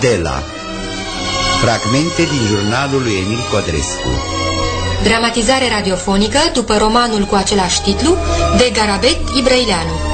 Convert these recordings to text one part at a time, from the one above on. Adela. Fragmente din jurnalul lui Emil Codrescu. Dramatizare radiofonică după romanul cu același titlu de Garabet Ibrăileanu.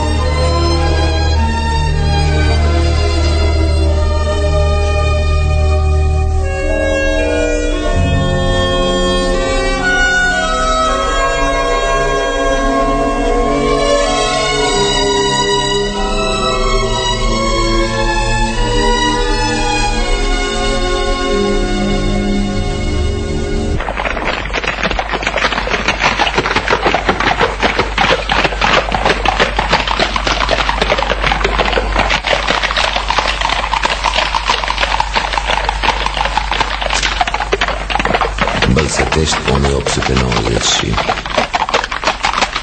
Bălțătești, 1890.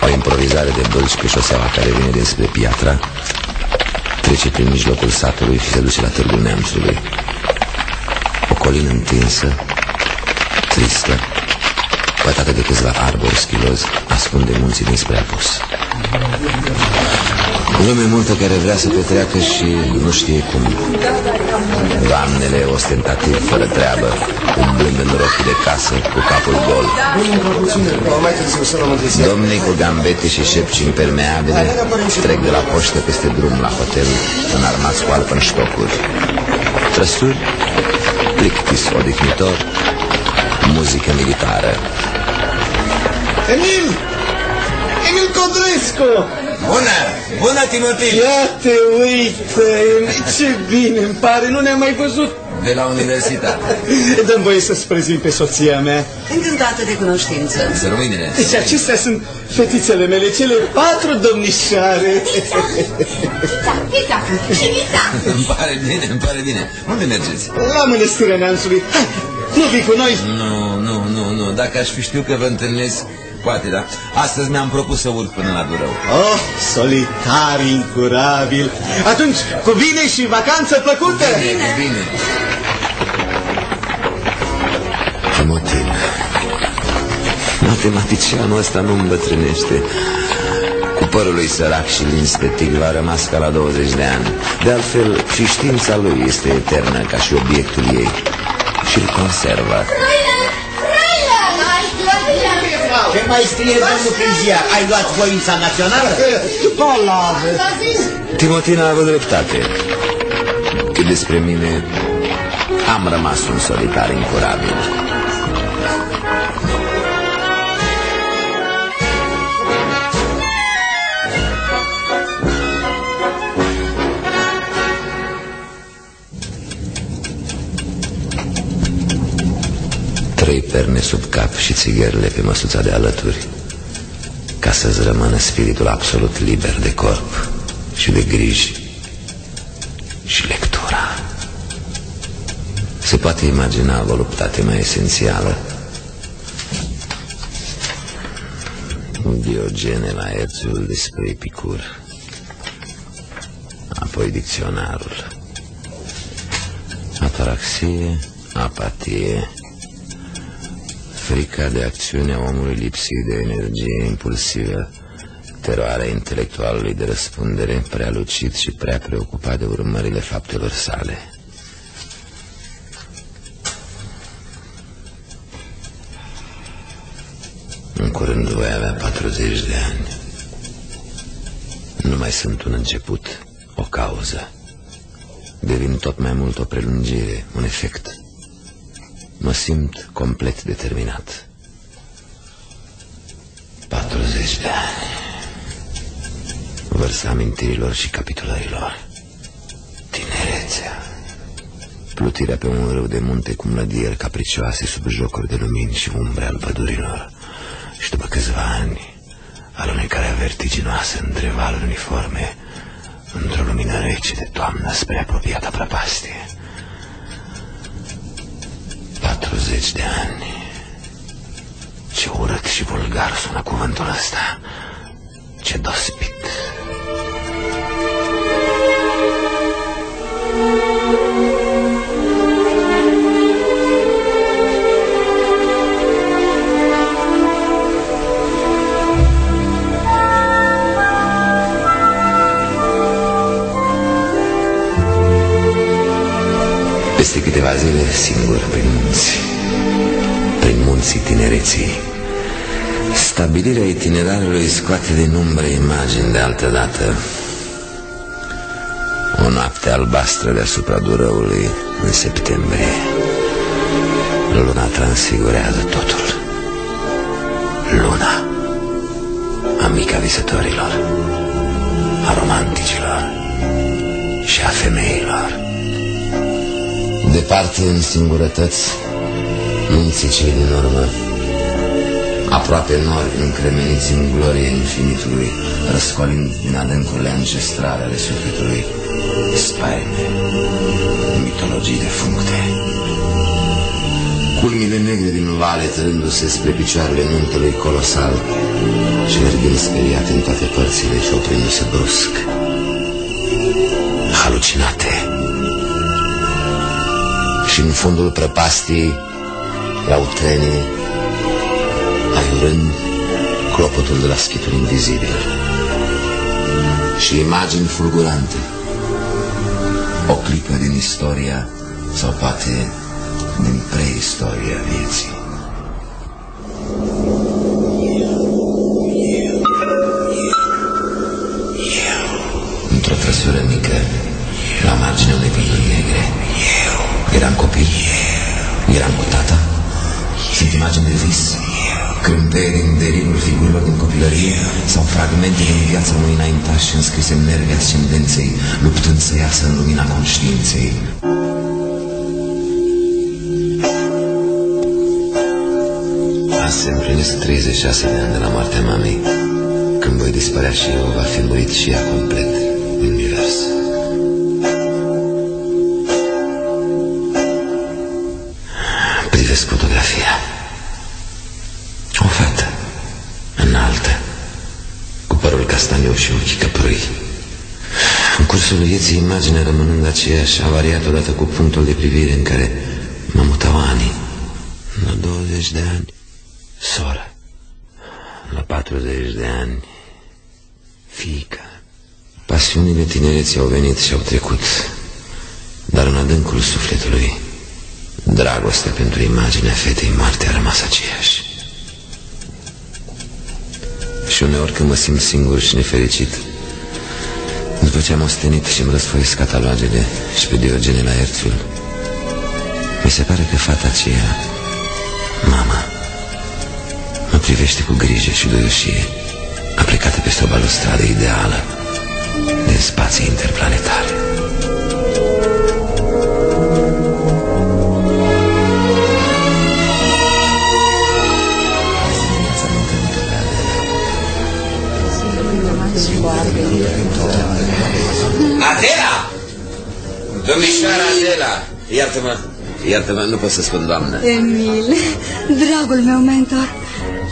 O improvizare de bălci pe șoseaua care vine dinspre Piatra, trece prin mijlocul satului și se duce la Târgu Neamțului. O colină întinsă, tristă, pătată de câțiva arbori schilozi, ascunde munții dinspre apus. Lume multă care vrea să petreacă și nu știe cum. Doamnele ostentativ, fără treabă, umblând în rochii de casă, cu capul gol. Domnii cu gambete și șepci impermeabile trec de la poștă peste drum la hotel, înarmați cu alpă în ștocuri. Trăsuri, plictis odihnitor, muzică militară. Emil! Emil Codrescu! Bună! Bună, Timotiu! Ia te uită, ce bine îmi pare, nu ne-am mai văzut. De la universitate. Dă-mi voie să-ți prezint pe soția mea. Încântată de cunoștință. Să rămâine. Deci acestea sunt fetițele mele, cele 4 domnișoare. Pita, pita. Îmi pare bine, îmi pare bine. Unde mergeți? La Mănăstirea Neamțului. Nu vii cu noi? Nu. Dacă aș fi știut că vă întâlnesc, poate, da. Astăzi mi-am propus să urc până la Durău. Oh, solitar, incurabil. Atunci, cu bine și vacanță plăcută! Bine. Timotin, matematicianul ăsta nu îmbătrânește. Cu părul lui sărac și lins pe tic va rămas ca la 20 de ani. De altfel, și știința lui este eternă ca și obiectul ei. Și-l conservă. Ce mai scrie domnul Prizia? Ai luat Voința Națională? Palavă! Timotina avea dreptate. Cât despre mine, am rămas un solitar incurabil. Perne sub cap și țigările pe măsuța de alături, ca să-ți rămână spiritul absolut liber de corp și de griji și lectura. Se poate imagina o voluptate mai esențială. Diogene Laertios despre Epicur, apoi dicționarul. Ataraxie, apatie, frica de acțiune a omului lipsit de energie impulsivă, teroarea intelectualului de răspundere, prea lucid și prea preocupat de urmările faptelor sale. În curând voi avea 40 de ani. Nu mai sunt un început, o cauză. Devin tot mai mult o prelungire, un efect. Mă simt complet determinat. 40 de ani. Vârsta amintirilor și capitolărilor. Tinerețea. Plutirea pe un râu de munte cu mlădieri capricioase sub jocuri de lumini și umbre al pădurilor. Și după câțiva ani, alunecarea vertiginoasă între valuri uniforme, într-o lumină rece de toamnă spre apropiata prăpastie. 40 de ani. Ce urât și vulgar sună cuvântul ăsta. Ce dospit. Peste câteva zile, singur, prin munți, prin munții tinereții. Stabilirea itinerarului scoate din umbre imagini de altă dată. O noapte albastră deasupra Durăului în septembrie. Luna transfigurează totul. Luna, amica visătorilor, a romanticilor și a femeilor. Departe în singurătăți, munții cei din urmă, aproape nori încremeniți în glorie infinitului, răscolind din adâncurile ancestrale ale sufletului, spaime, mitologii defuncte. Culmile negre din vale târându-se spre picioarele muntelui colosal și mergând speriate în toate părțile și oprindu-se brusc, halucinate. Și în fundul prăpastii, iau trenii, aiurând clopotul de la schitul invizibil. Și imagini fulgurante, o clipă din istoria sau poate din preistoria vieții. Într-o trăsură mică, la marginea unei păduri negre, eram copil, eram cu tata. Sunt imagini de vis, crâmpee din derinul figurilor din copilărie sau fragmente din viața unui înaintaș înscrise în nervii ascendenței, luptând să iasă în lumina conștiinței. Azi se împlinesc 36 de ani de la moartea mamei. Când voi dispărea și eu, va fi murit și ea complet în univers. Privesc fotografia. O fată înaltă, cu părul castaniu și ochii căprui. În cursul vieții, imaginea rămânând aceeași a variat odată cu punctul de privire în care mă mutau anii. La 20 de ani, soră. La 40 de ani, fiica. Pasiunile tinereții au venit și au trecut, dar în adâncul sufletului, dragostea pentru imaginea fetei moarte a rămas aceeași. Și uneori când mă simt singur și nefericit, după ce am ostenit și îmi răsfoiesc catalogele și pe Diogene Laertios, mi se pare că fata aceea, mama, mă privește cu grijă și duioșie, aplicată peste o balustradă ideală din spații interplanetare. Adela! Domnișoara Adela! Iartă-mă, iartă-mă, nu pot să spun doamnă. Emil, dragul meu mentor,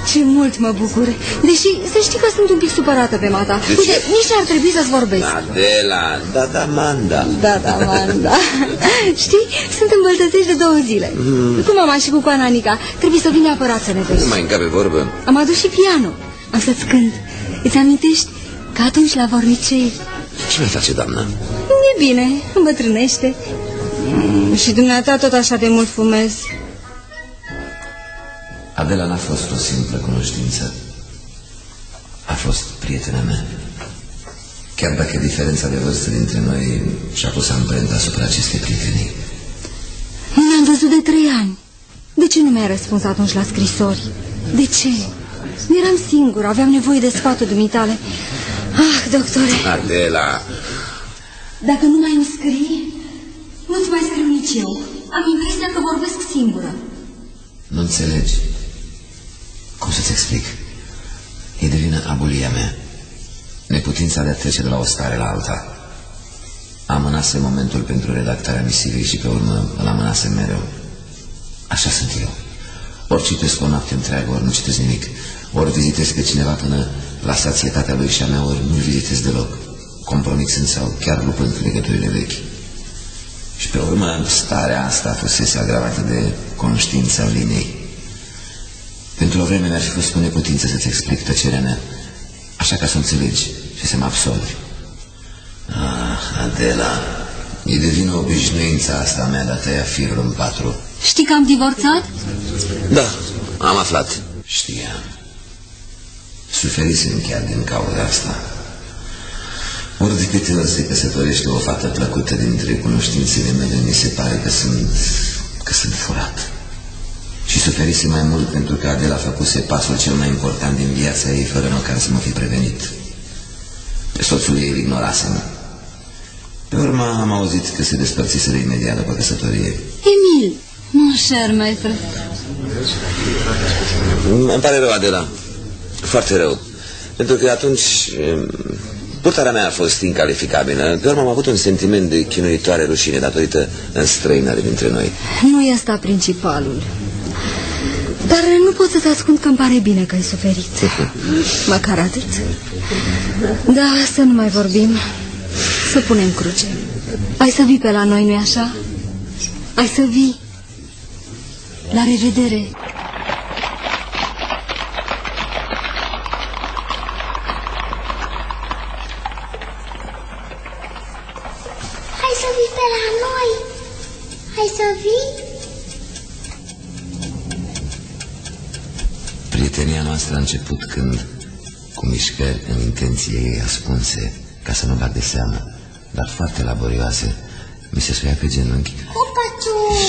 ce mult mă bucur. Deși să știi că sunt un pic supărată pe mata. Uite, nici ar trebui să-ți vorbesc. Adela, da, Manda. Da, Manda. Știi, sunt în Bălțătești de 2 zile. Cu mama și cu coana Anica. Trebuie să vin neapărat să ne vezi. Nu mai încape vorbă. Am adus și pianul. Am să-ți cânt. Îți amintești? Ca atunci la Vornicei. Ce mai face, doamnă? E bine, îmbătrânește. Și dumneata tot așa de mult fumez. Adela n-a fost o simplă cunoștință. A fost prietena mea. Chiar dacă diferența de vârstă dintre noi și-a pus amprenta asupra acestei prietenii. Nu ne-am văzut de 3 ani. De ce nu mi-ai răspuns atunci la scrisori? De ce? Nu eram singur, aveam nevoie de sfatul dumitale. Ah, doctore Adela, dacă nu mai îmi scrii, nu-ți mai scriu nici eu. Am impresia că vorbesc singură. Nu înțelegi. Cum să-ți explic? E de vină abulia mea, neputința de a trece de la o stare la alta. Amânase momentul pentru redactarea misivei și pe urmă îl amânase mereu. Așa sunt eu. Ori citesc o noapte întreagă, ori nu citesc nimic. Ori vizitez pe cineva până la sațietatea lui și a mea, ori nu-l vizitez deloc, compromițând sau chiar lupând legăturile vechi. Și pe urmă, starea asta fusese agravată de conștiința linei. Pentru o vreme mi-ar fi fost cu neputință să-ți explic tăcerea mea, așa ca să înțelegi și să mă absorbi. Ah, Adela, Îi devină obișnuința asta mea de a tăia firul în patru. Știi că am divorțat? Da, am aflat. Știam. Suferisem chiar din cauza asta. Ori de câte ori se căsătorește o fată plăcută dintre cunoștințele mele, mi se pare că sunt furat. Și suferise mai mult pentru că Adela făcuse pasul cel mai important din viața ei, fără măcar să mă fi prevenit. Pe soțul ei îl ignorasem. Pe urmă am auzit că se despărțiseră imediat după căsătorie. Emil, mon cher maître. Îmi pare rău, Adela. Foarte rău. Pentru că atunci purtarea mea a fost incalificabilă. Pe urmă am avut un sentiment de chinuitoare rușine datorită înstrăinării dintre noi. Nu e asta principalul. Dar nu pot să-ți ascund că îmi pare bine că ai suferit. Măcar atât. Da, să nu mai vorbim. Să punem cruce. Ai să vii pe la noi, nu-i așa? Ai să vii. La revedere. Hai să vii pe la noi. Hai să vii. Prietenia noastră a început când, cu mișcări în intenție ei ascunse, ca să nu bag de seamă, dar foarte laborioase, mi se suia pe genunchi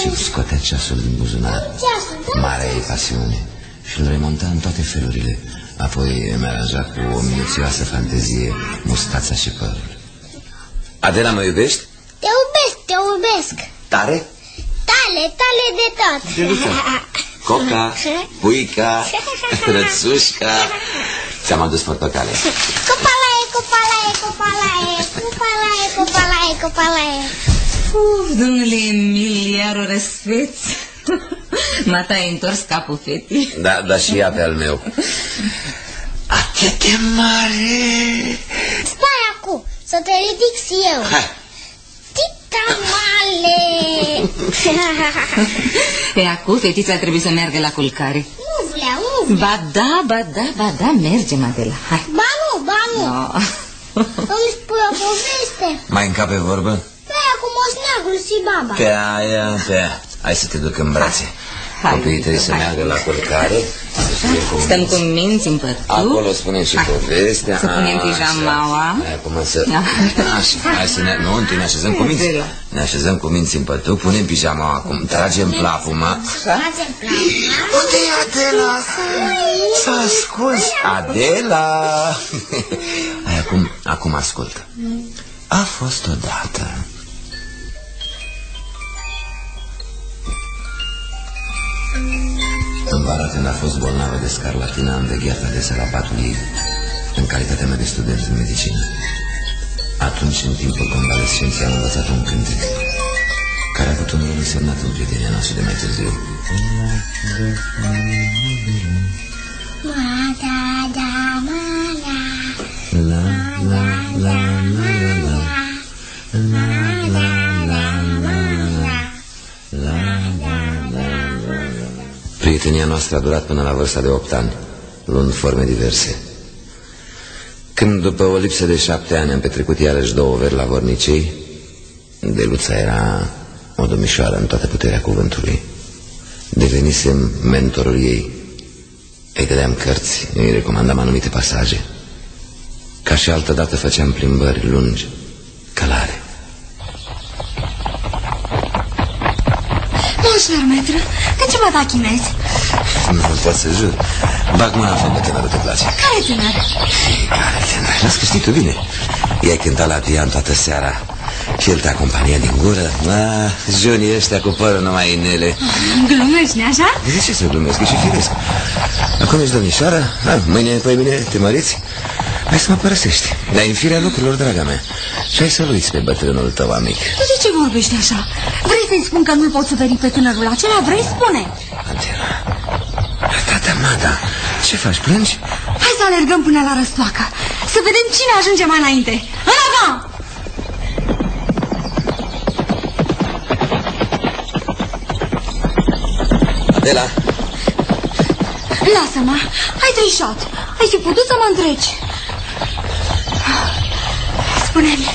și scotea ceasul din buzunar, marea ei pasiune, și îl remonta în toate felurile, apoi îmi aranja cu o minuțioasă fantezie mustața și părul. Adela, mă iubești? Te iubesc, te iubesc. Tare? Tale, tale de tot. Gelița, coca, puica, rățușca, ți-am adus portocale. Copalaie. Uf, domnule Emil, iar o răsfeți. M-a ta întors capul fetii. Da, dar și ea pe al meu. Atât de mare. Stai acum, să te ridic și eu. Hai. Ticamale. E acum fetița trebuie să meargă la culcare. Nu vreau. Ba da, mergem, Adela, hai. Ba nu. No. Îmi spui o poveste. Mai încape vorbă? Pe aia cu mosnagul și baba. Pe aia. Hai să te duc în brațe. Copiii trebuie să meargă la culcare. Stăm cu minți în pătru. Acolo spunem și povestea. Să punem pijamaua. Ne așezăm cu minți. Ne așezăm cu minți în pătru. Punem pijamaua acum. Tragem plapuma. Unde e Adela? S-a ascuns. Adela! Acum ascultă. A fost odată. În vara, când a fost bolnavă de scarlatină, am vegheat adesea la patul ei, în calitatea mea de student în medicină. Atunci, în timpul convalescenței, am învățat un cântec, care a avut un rol însemnat în prietenia noastră de mai târziu. Prietenia noastră a durat până la vârsta de 8 ani, luând forme diverse. Când, după o lipsă de 7 ani, am petrecut iarăși 2 veri la Vornicei, Deluța era o domnișoară în toată puterea cuvântului. Devenisem mentorul ei. Îi dădeam cărți, îi recomandam anumite pasaje. Ca și altădată făceam plimbări lungi, călare. Monșor, metru, de ce mă da chinezi? Nu pot să jur. Bag mâna fămă tânără, te place. Care tânără? Las că știi tu bine. I-ai cântat la pian toată seara. El te acompania din gură. Jonii ăștia cu părul numai inele. Glumești, nu-i așa? De ce să glumesc? E și firesc. Acum ești domnișoară, mâine, poimine, te măriți. Hai să mă părăsești, dar în firea lucrurilor, draga mea. Și hai să-l uiți pe bătrânul tău, amic. Tu de ce vorbești așa? Vrei să-i spun că nu-l pot suferi pe tânărul acela? Vrei, spune? Adela, tata, mata, ce faci, plângi? Hai să alergăm până la Răstoacă, să vedem cine ajunge mai înainte. În avant! Adela! Lasă-mă, ai trișat. Ai fi putut să mă întreci. Spune-mi,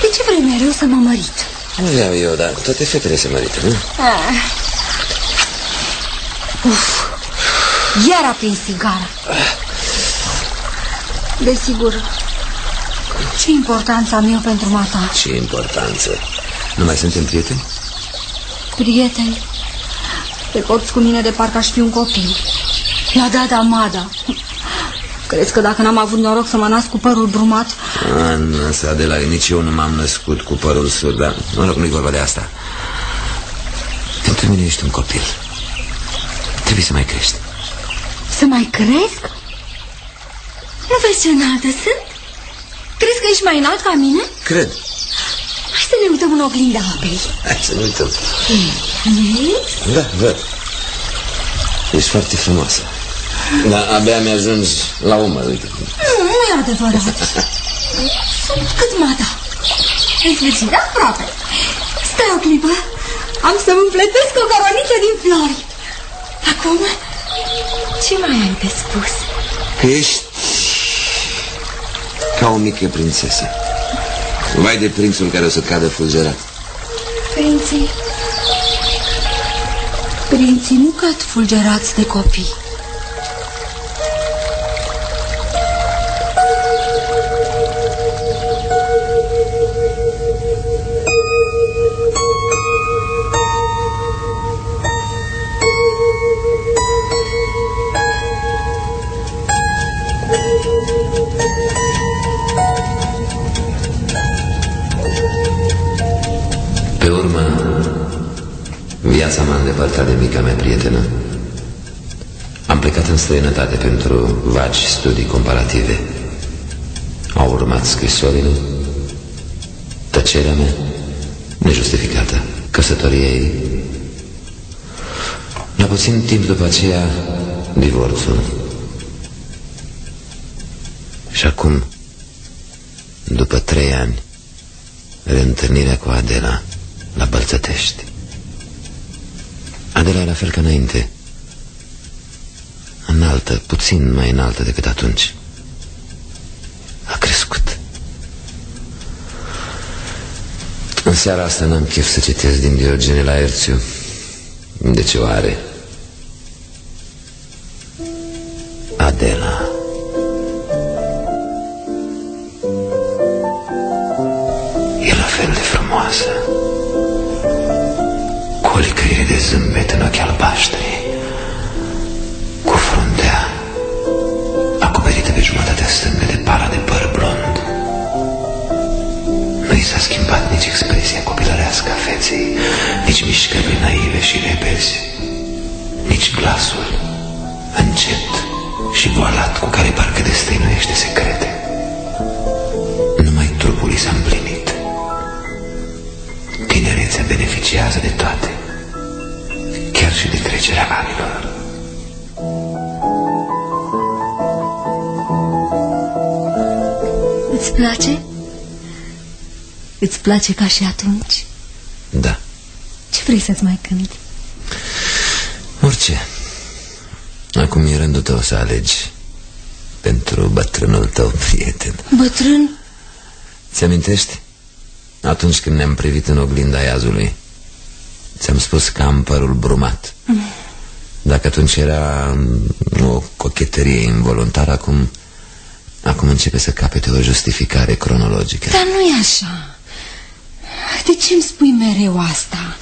De ce vrei mereu să mă mărit? Nu vreau eu, dar toate fetele se mărită, nu? Uf, iar a prins sigara. Desigur. Ce importanță am eu pentru mata? Ce importanță? Nu mai suntem prieteni? Prieteni? Te porți cu mine de parcă aș fi un copil. La dada Mada. Crezi că dacă n-am avut noroc să mă nasc cu părul brumat? Însă, Adela, nici eu nu m-am născut cu părul surd, dar mă rog, nu-i vorba de asta. Pentru mine ești un copil. Trebuie să mai crești. Să mai cresc? Nu vezi ce înaltă sunt? Crezi că ești mai înalt ca mine? Cred. Hai să ne uităm în oglinda apei. Hai să ne uităm. Vezi? Da, văd. Ești foarte frumoasă. Dar abia mi-ajungi la umăr, uite. Nu e adevărat. Sunt cât mata. Ai sfârșit aproape. Stai o clipă. Am să-mi împletesc o coroniță din flori. Acum, ce mai ai de spus? Că ești ca o mică prințesă. Vai de prințul care o să cadă fulgerat. Prinții nu cad fulgerați de copii. Viața m-a îndepărtat de mica mea prietenă. Am plecat în străinătate pentru vagi studii comparative. Au urmat scrisorile, tăcerea mea nejustificată, căsătoria ei. La puțin timp după aceea, divorțul. Și acum, după 3 ani, reîntâlnirea cu Adela la Bălțătești. Adela e la fel ca înainte, înaltă, puțin mai înaltă decât atunci. A crescut. În seara asta n-am chef să citesc din Diogene Laertios. De ce o are? Adela. E la fel de frumoasă. O licăire de zâmbet în ochii albaștri, cu fruntea acoperită pe jumătatea stângă de para de păr blond. Nu i s-a schimbat nici expresia copilărească a feței, nici mișcările naive și repezi, nici glasul încet și voalat cu care parcă destăinuiește secrete. Numai trupul i s-a împlinit. Tinerețea beneficiază de toate, chiar și de trecerea anilor. Îți place? Îți place ca și atunci? Da. Ce vrei să-ți mai cânti? Orice. Acum e rândul tău să alegi pentru bătrânul tău prieten. Bătrân? Ți-amintești? Atunci când ne-am privit în oglinda iazului, ți-am spus că am părul brumat. Dacă atunci era o cocheterie involuntară, acum începe să capete o justificare cronologică. Dar nu e așa. De ce îmi spui mereu asta?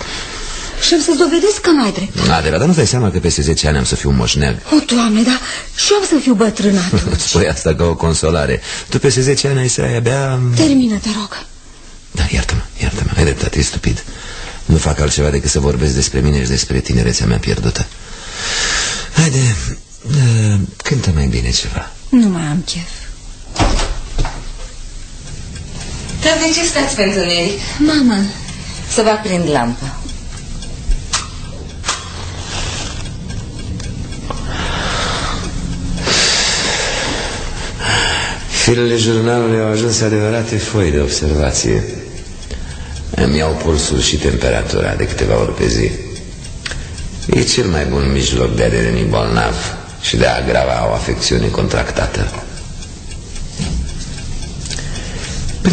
Și am să-ți dovedesc că n-ai drept. Adela, dar nu-ți dai seama că peste 10 ani am să fiu moșneag? O, Doamne, dar și eu am să fiu bătrân atunci. Spui asta ca o consolare. Tu peste 10 ani ai să ai abia... Termină, te rog. Da, iartă-mă, iartă-mă, ai dreptate, e stupid. Nu fac altceva decât să vorbesc despre mine și despre tinerețea mea pierdută. Haide, cântă mai bine ceva. Nu mai am chef. Dar ce stați pentru noi? Mama. Să vă aprind lampa. Firele jurnalului au ajuns adevărate foi de observație. Îmi iau pulsul și temperatura de câteva ori pe zi. E cel mai bun mijloc de a deveni bolnav și de a agrava o afecțiune contractată.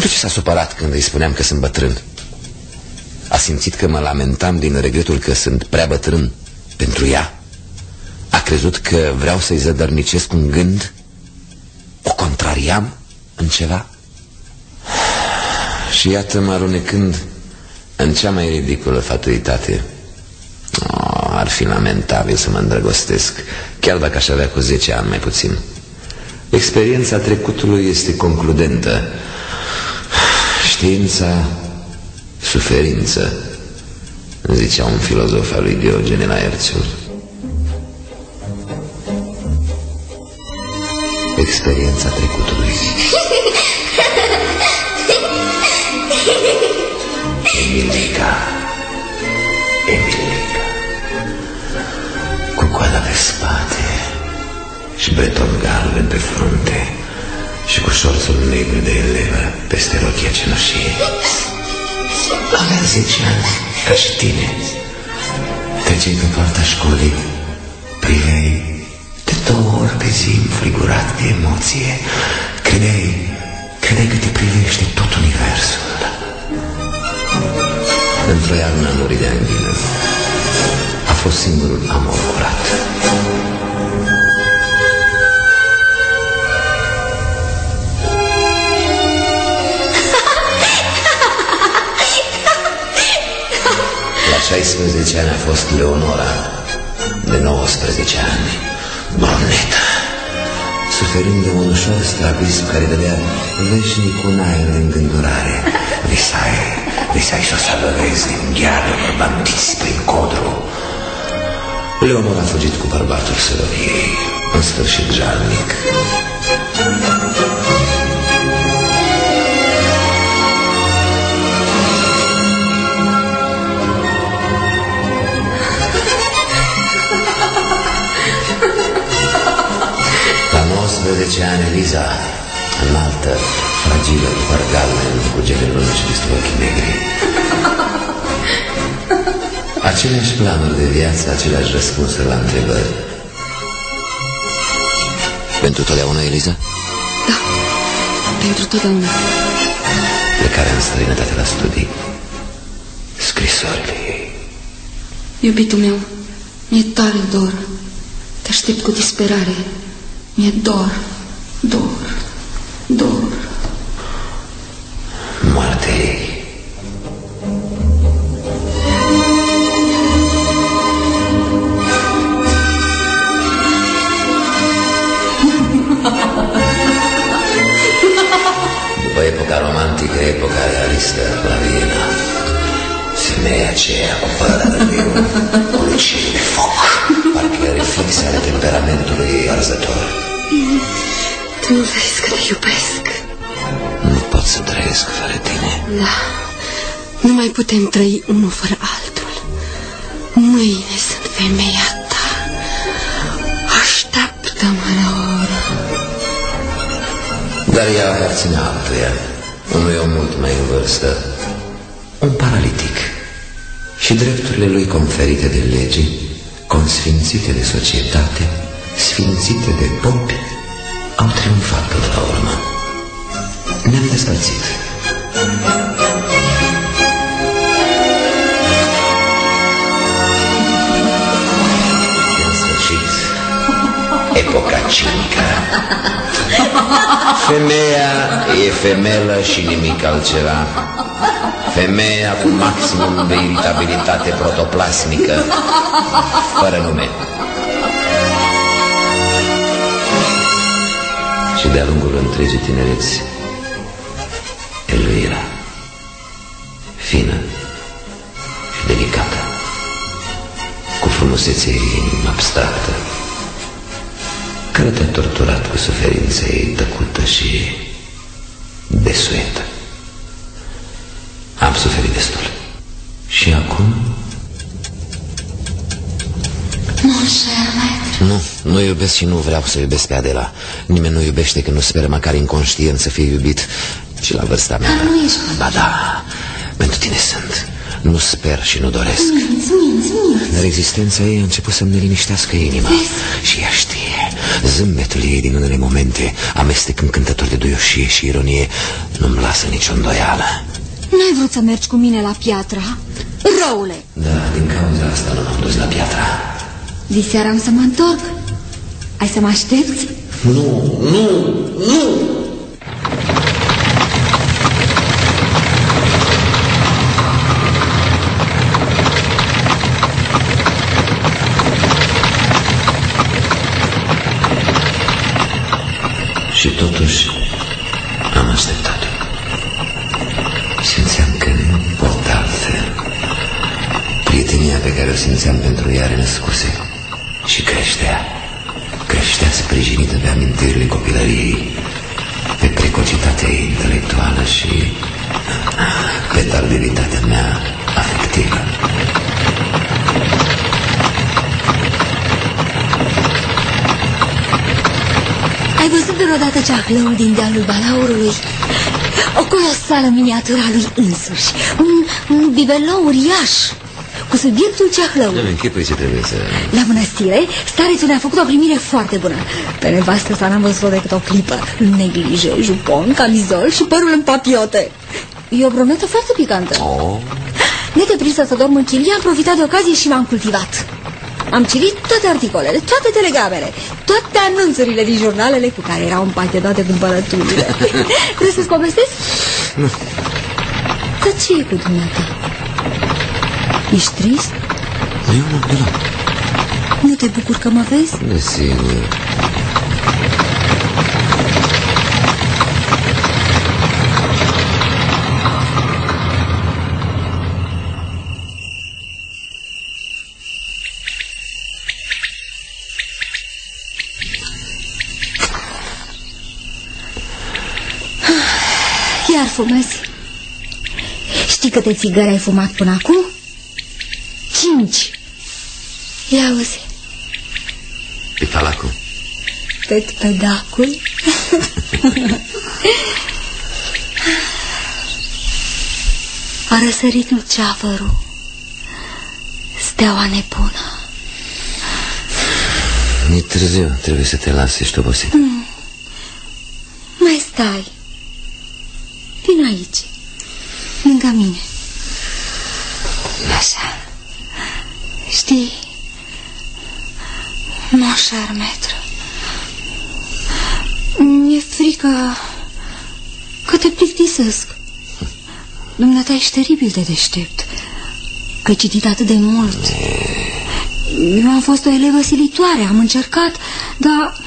Pentru ce s-a supărat când îi spuneam că sunt bătrân? A simțit că mă lamentam din regretul că sunt prea bătrân pentru ea? A crezut că vreau să-i zădărnicesc un gând? O contrariam în ceva? Și iată-mă arunecând în cea mai ridiculă fatalitate. Oh, ar fi lamentabil să mă îndrăgostesc, chiar dacă aș avea cu 10 ani mai puțin. Experiența trecutului este concludentă. Știința, suferință, zicea un filozof al lui Diogene Laertios. Experiența trecutului. Emilica, cu coada pe spate și breton galben pe frunte și cu șorțul negru de elevă peste rochia cenușie. Avea 10 ani, ca și tine. Treceai pe poarta școlii, priveai de 2 ori pe zi, înfrigurat de emoție. Credeai că te privește tot universul. Într-o iarnă a murit de anghină. A fost singurul amor curat. La 16 ani a fost Leonora, de 19 ani, brunetă, suferind de un ușor strabism care dădea veșnic un aer de îngândurare. Visai să o salvezi din gheară vorba întins prin codru. Leonor a fugit cu bărbatul sărăviei, în sfârșit jalnic. La 19 ani, Eliza, înaltă, fragilă, cu păr galben, cu gele lungi și cu ochii negri. Aceleași planuri de viață, aceleași răspunsuri la întrebări. Pentru totdeauna, Eliza? Da, pentru totdeauna. Plecarea în străinătate la studii, scrisorile ei. Iubitul meu, mi-e tare dor, te aștept cu disperare, mi-e dor, dor. Moartea ei. După epoca romantică, epoca realistă la Viena. Femeia aceea cu părăra de viu, cu luciul de foc, parcă reflexa ale temperamentului ei arzător. Tu nu vezi că te iubesc. Nu pot să trăiesc fără tine. Da, nu mai putem trăi unul fără altul. Mâine sunt femeia ta. Așteaptă-mă la oră. Dar ea aparține altuia, unui om mult mai în vârstă, un paralitic. Și drepturile lui conferite de lege, consfințite de societate, sfințite de popi, au triumfat până la urmă. Ne-am despărțit. În sfârșit, epoca cinică. Femeia e femelă și nimic altceva. Femeia cu maximum de iritabilitate protoplasmică, fără nume. Și de-a lungul întregii tinereți, Elvira, fină și delicată, cu frumusețea ei abstractă, care te-a torturat cu suferința ei tăcută și desuetă. Am suferit destul. Și acum? Nu iubesc și nu vreau să iubesc pe Adela. Nimeni nu iubește când nu speră măcar inconștient să fie iubit. Și la vârsta mea. Dar nu ești. Ba da, pentru tine sunt. Nu sper și nu doresc. Dar existența ei a început să-mi neliniștească inima. Și ea știe. Zâmbetul ei din unele momente, amestecând cântători de duioșie și ironie, nu-mi lasă nicio îndoială. N-ai vrut să mergi cu mine la Piatra? Răule! Da, din cauza asta nu m-am dus la Piatra. Diseară am să mă întorc. Ai să mă aștepți? Nu, nu, nu! Și totuși am așteptat-o. Simțeam că nu pot altfel. Prietenia pe care o simțeam pentru ea era născuse și creștea. Creștea sprijinită de amintirile copilăriei, pe precocitatea ei intelectuală și pe tardivitatea mea afectivă. Ai văzut vreodată ceahlăul din dealul Balaurului? O colosală miniatură a lui însuși, un bibelou uriaș, cu subiectul ceahlăului. Nu-mi închipui ce trebuie să... La mănăstire, starețul ne-a făcut o primire foarte bună. Pe nevastă sa n-am văzut-o decât o clipă, în neglijă, jupon, camizol și părul în papiote. E o brunetă foarte picantă. Oh. Nedeprinsă să dorm în chilie, am profitat de ocazie și m-am cultivat. Am citit toate articolele, toate telegramele, toate anunțurile din jurnalele cu care erau împachetate cumpărăturile. Vreți să-ți povestesc? Nu. Dar ce e cu dumneata? Ești trist? Eu nu, deloc. Nu te bucur că mă vezi? Desigur. Fumezi? Știi câte țigări ai fumat până acum? 5. Ia auzi. Pitalacul. Petpedacul. A răsărit nu ceafărul. Steaua nebună. E târziu, trebuie să te lasi, ești obosit. Mai stai. Vino aici, lângă mine. Așa. Știi, mon cher maître, mi-e frică că te plictisesc. Dumneata, ești teribil de deștept. Ai citit atât de mult. Eu am fost o elevă silitoare, am încercat, dar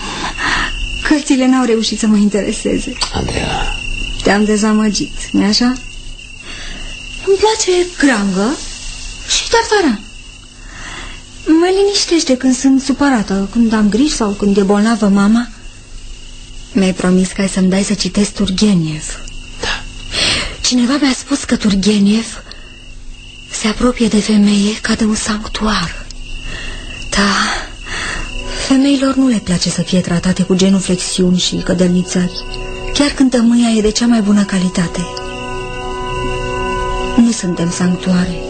cărțile n-au reușit să mă intereseze. Adela... Te-am dezamăgit, nu-i așa? Îmi place crangă și tartaran. Mă liniștește când sunt supărată, când am griji sau când e bolnavă mama. Mi-ai promis că ai să-mi dai să citesc Turgenev. Da. Cineva mi-a spus că Turgenev se apropie de femeie ca de un sanctuar. Da, femeilor nu le place să fie tratate cu genuflexiuni și cădelnițări. Chiar când tămâia e de cea mai bună calitate. Nu suntem sanctuare.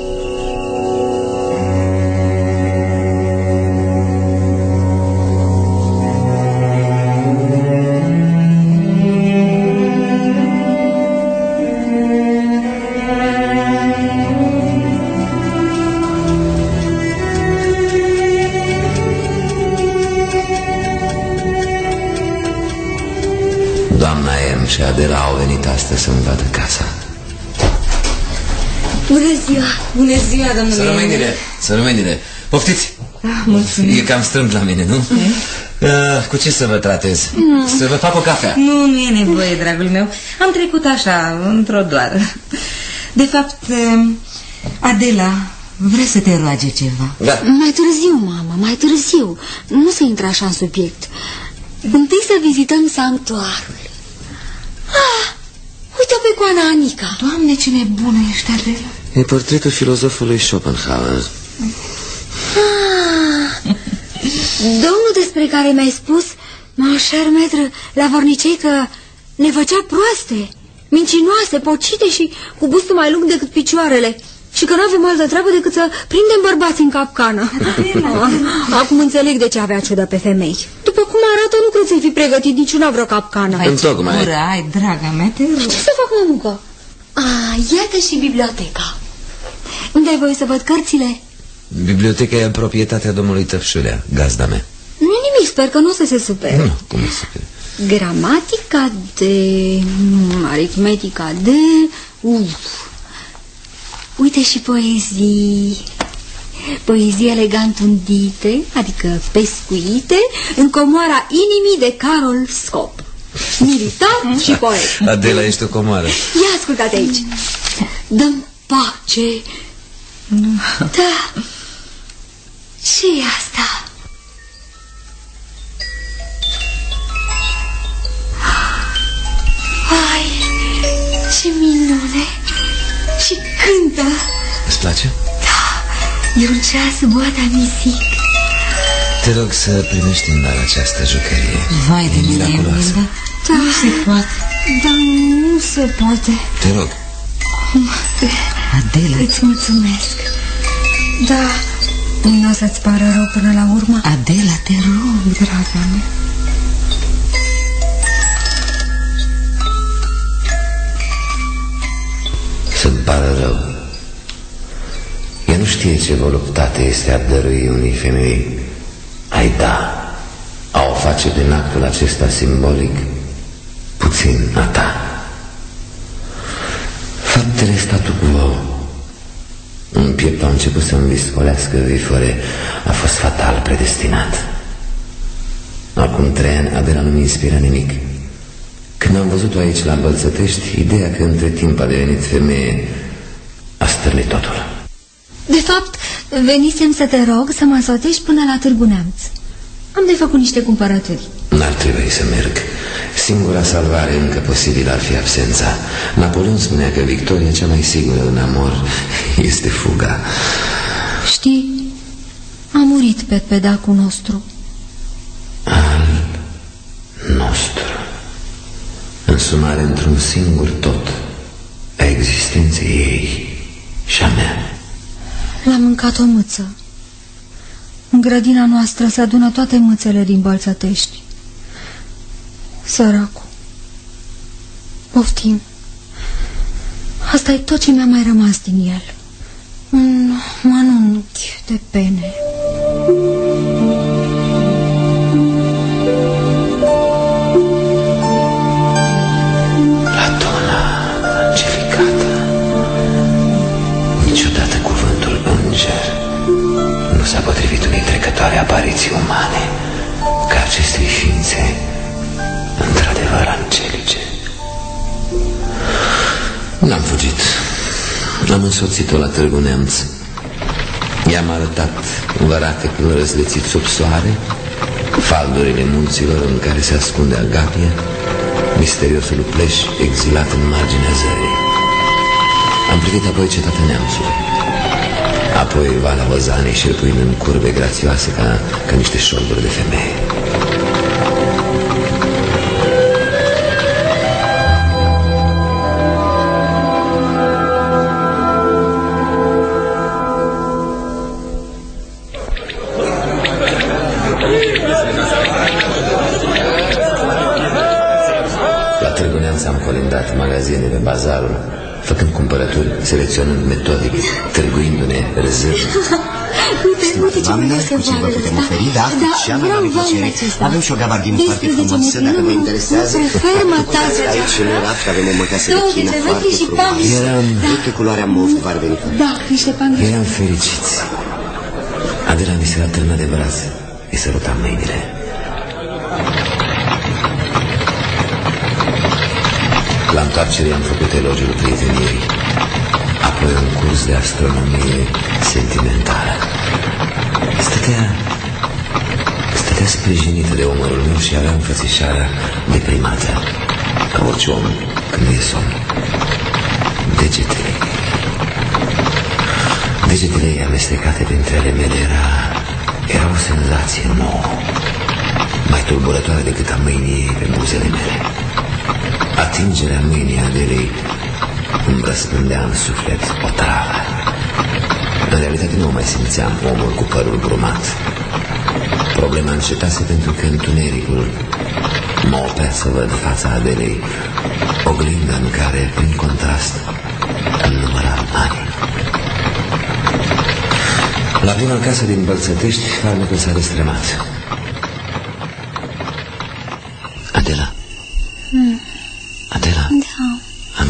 Și Adela au venit astăzi să-mi vadă casa. Bună ziua! Bună ziua, domnule! Sărămâinile! Sărămâinile! Poftiți! Ah, mulțumim! E cam strâmb la mine, nu? Cu ce să vă tratez? Nu. Să vă fac o cafea? Nu, nu e nevoie, dragul meu. Am trecut așa, într-o doară. De fapt, Adela... Vrei să te roage ceva? Da. Mai târziu, mama, mai târziu. Nu se intră așa în subiect. Întâi să vizităm sanctuarul. Ah, uite-o pe coana Anica. Doamne, ce nebună ești, Adela. E portretul filozofului Schopenhauer. Ah, domnul despre care mi-ai spus, mon cher maître, la Vornicei că ne făcea proaste, mincinoase, pocite și cu bustul mai lung decât picioarele. Și că nu avem altă treabă decât să prindem bărbați în capcană. Acum înțeleg de ce avea ciudă pe femei. După cum arată, nu ți-ai fi pregătit niciuna vreo capcană. Hai, ce cură ai, draga mea, te rog. Ce să fac, mămucă? Ah, iată și biblioteca. Îmi dai voie să văd cărțile? Biblioteca e în proprietatea domnului Tăpșulea, gazda mea. Nu nimic, sper că nu o să se supere. Nu, cum se supere? Gramatica de... aritmetica de... Uite și poezii. Poezii elegant undite, adică pescuite, în comoara inimii de Carol Scott. Militar și poet. Adela, ești o comoară. Ia ascultate aici. Dă-mi pace. Da. Ce-i asta? Ai, ce minune. Și cântă. Îți place? Da, e un ceas boata misic. Te rog să primești în dar această jucărie. Vai de mine, miraculoasă. Da, nu se poate. Da, nu se poate. Te rog. Adela, îți mulțumesc. Da, nu o să-ți pară rău până la urmă. Adela, te rog, draga mea. Să-mi pară rău. Ea nu știe ce voluptate este a dărui unei femei. Ai da, a o face din actul acesta simbolic puțin a ta. Faptele statu quo. Un piept a început să-mi viscolească vifore. A fost fatal predestinat. Acum 3 ani Adela nu mi inspiră nimic. Când am văzut-o aici la Bălțătești, ideea că între timp a devenit femeie a stârnit totul. De fapt, venisem să te rog să mă însoțești până la Târgu Neamț. Am de făcut niște cumpărături. N-ar trebui să merg. Singura salvare încă posibilă ar fi absența. Napoleon spunea că victoria cea mai sigură în amor este fuga. Știi, a murit pe pedacul nostru. Al nostru. În sumare, într-un singur tot a existenței ei și a mea. L-a mâncat o mâță. În grădina noastră se adună toate mâțele din Bălțătești. Săracul. Poftim. Asta e tot ce mi-a mai rămas din el. Un mănunchi de pene. Latona angelicată. Niciodată cuvântul înger nu s-a potrivit unei trecătoare apariții umane ca acestei ființe într-adevăr angelice. N-am fugit. Am însoțit-o la Târgu Neamț. I-am arătat Văratecul răzlețit sub soare, faldurile munților în care se ascunde Agapia, misteriosul pleș exilat în marginea zării. Am privit apoi cetatea Neamțului, apoi Vala Văzanei șerpuind în curbe grațioase ca niște șolduri de femeie. Pe bazarul, făcând cumpărături, selecționând metodic, târguindu-ne rezerv. Uite ce vă putem oferi, da? Și am o plăcere. Avem și o gabardină foarte frumoasă, dacă vă interesează. Aici în raft avem o măcasă de chină foarte frumoasă. Uite culoarea mov, barbenit. Eram fericiți. Adela mi se atârna de braț. Îi sărutam mâinile. La întoarcere am făcut elogiul prietenirii, apoi un curs de astronomie sentimentală. Stătea sprijinită de omărul meu și avea înfățișarea deprimată, ca orice om când e somn. Degetele ei amestecate printre ale mele era o senzație nouă, mai tulburătoare decât a mâinii ei pe buzele mele. Atingerea mâinii Adelei îmi răspândea în suflet o travă. În realitate nu mai simțeam omul cu părul brumat. Problema încetase pentru că întunericul mă oprea să văd fața Adelei, oglinda în care, prin contrast, înnumăram ani. La prima casă din Bălțătești, farmecul s-a destremat. Adela? Adela? Da. Am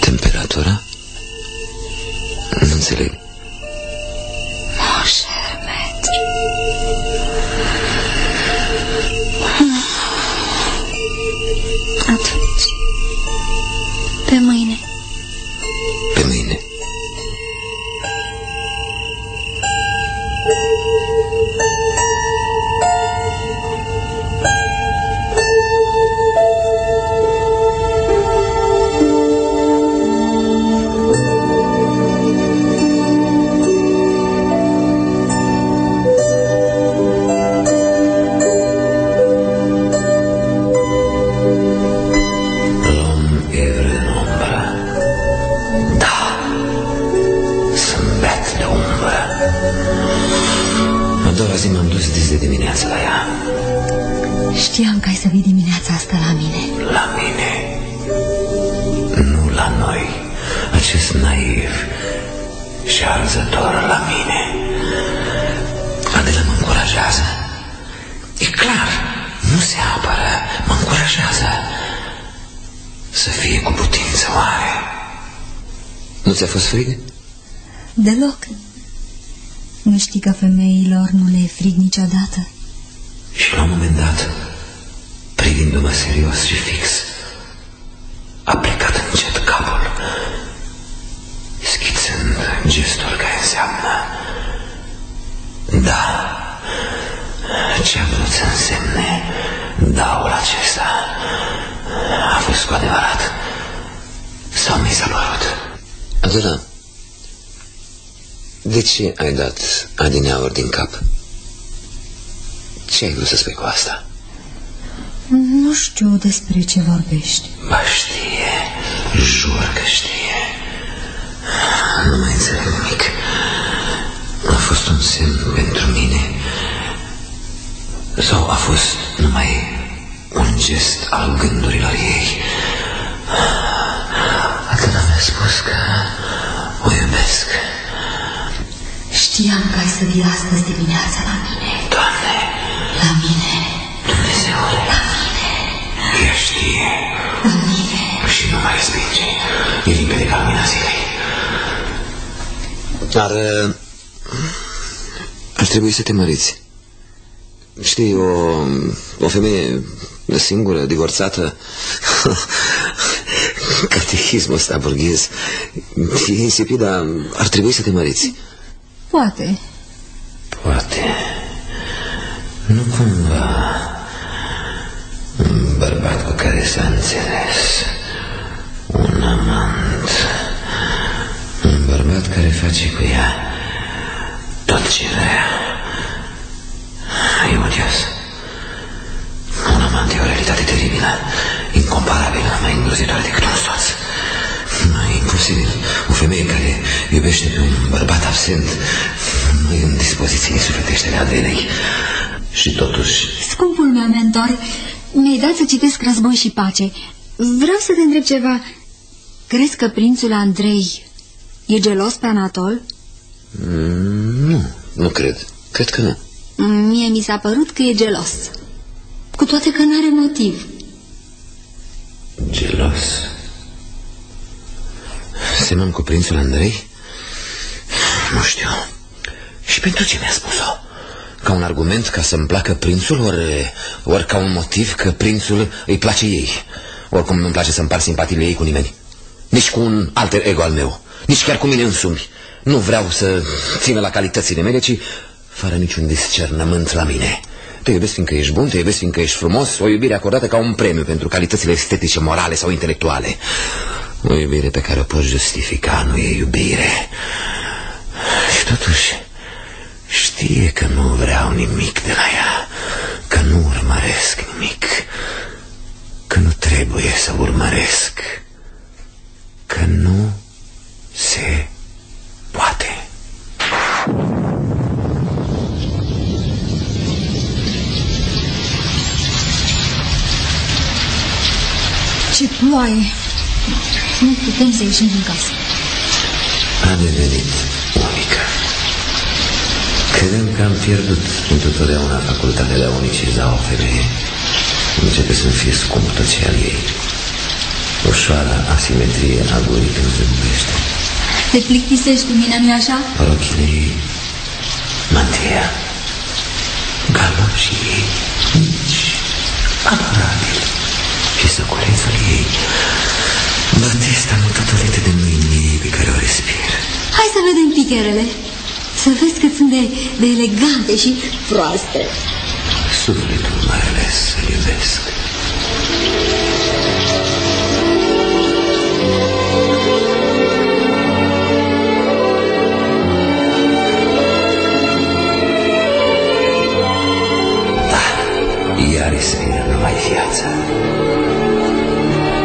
Temperatura? Nu înțeleg. Mon cher maître. Atunci, pe mâine. Pe mâine. Ți-a fost frig? Deloc. Nu știi că femeilor nu le e frig niciodată? Și la un moment dat, privindu-mă serios și fix, a plecat încet capul, schițând gestul care înseamnă: da. Ce-a vrut să însemne daul acesta? A fost cu adevărat? Sau mi s-a părut? Adela, de ce ai dat adineauri din cap? Ce ai vrut să spui cu asta? Nu știu despre ce vorbești. Ba știe, jur că știe. Nu mai înțeleg nimic. A fost un semn pentru mine? Sau a fost numai un gest al gândurilor ei? Adela mi-a spus că o iubesc. Știam că ai să vii astăzi dimineața la mine. Doamne! La mine. Dumnezeule! La mine. Ea știe. La mine. Și nu mă respinge. E limpede ca lumina zilei. Dar ar trebui să te măriți. Știi, o femeie singură, divorțată... Catehismul ăsta burghez e insipid, dar ar trebui să te măriți. Poate. Poate. Nu cumva un bărbat cu care s-a înțeles, un amant, un bărbat care face cu ea tot ce vrea, e odios. Un amant e o realitate teribilă, incomparabilă, mai îngrozitoare decât un soț. Nu e imposibil. O femeie care iubește pe un bărbat absent nu e în dispoziție sufletește la Adelei. Și totuși... Scumpul meu mentor, mi-ai dat să citesc Război și Pace. Vreau să te întreb ceva. Crezi că prințul Andrei e gelos pe Anatol? Nu, nu cred. Cred că nu. Mie mi s-a părut că e gelos. Cu toate că n-are motiv. Gelos? Semăn cu prințul Andrei? Nu știu. Și pentru ce mi-a spus-o? Ca un argument ca să-mi placă prințul, ori ca un motiv că prințul îi place ei? Oricum nu-mi place să împart simpatiile ei cu nimeni. Nici cu un alter ego al meu. Nici chiar cu mine însumi. Nu vreau să țină la calitățile mele, ci fără niciun discernământ la mine. Te iubesc fiindcă ești bun, te iubesc fiindcă ești frumos, o iubire acordată ca un premiu pentru calitățile estetice, morale sau intelectuale. O iubire pe care o poți justifica, nu e iubire. Și totuși știe că nu vreau nimic de la ea, că nu urmăresc nimic, că nu trebuie să urmăresc, că nu se poate. Ce ploaie! Nu putem să ieșim din casă. A devenit unică. Credem că am pierdut întotdeauna facultatea de a uniciza o femeie. Începe să-mi fie scumpă cea ei. Ușoara asimetrie a gurii când zâmbește. Te plictisești cu mine, nu-i așa? Parochile ei, mantia, galoșii ei, mici, adorabil. Și săculețul ei, bătesta mutătorită de mâinii ei pe care o respir. Hai să vedem picherele, să vezi cât sunt de elegante și proaste. Sufletul mai ales să-l iubesc. Ea respiră numai viața,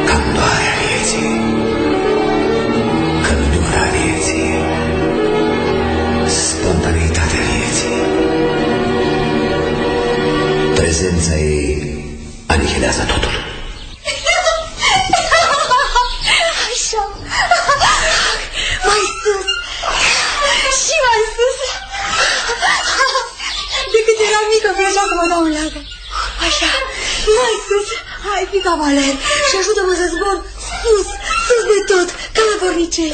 candoarea vieții, căldura vieții, spontaneitatea vieții. Prezența ei anihilează totul. Așa, mai sus și mai sus. De cât eram mică, vreau să mă dau în leagă. Așa, mai sus, hai fi cavaler și ajută-mă să zbor sus, sus de tot, ca la Vornicei.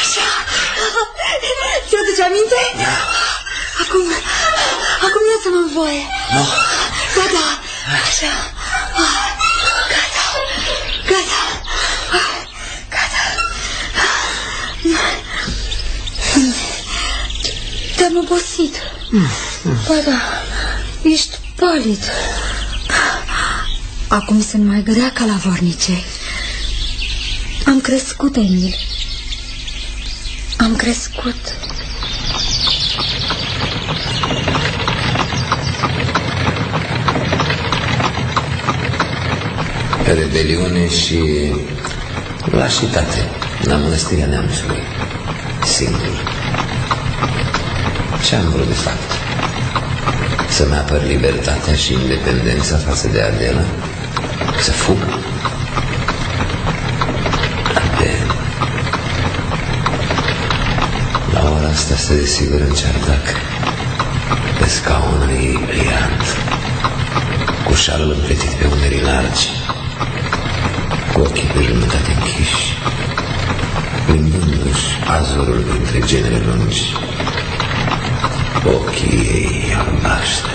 Așa, ți-o aduce aminte? Da. Acum lasă-mă în voie. Nu. Da, da, așa, gata, gata, gata. Te-am obosit. Da, da, ești palid. Acum sunt mai grea ca la Vornicei. Am crescut, Emil. Am crescut. Rebeliune și lașitate la Mănăstirea Neamțului. Singur. Ce am vrut de fapt? Să-mi apăr libertatea și independența față de Adela? Să fug? Adela. La ora asta se desigură în ceardac, pe scaunul ei pliant, cu șalul împletit pe umerii largi, cu ochii pe jumătate închiși, gândindu-și azorul printre genere lungi. Ochii ei albaștri.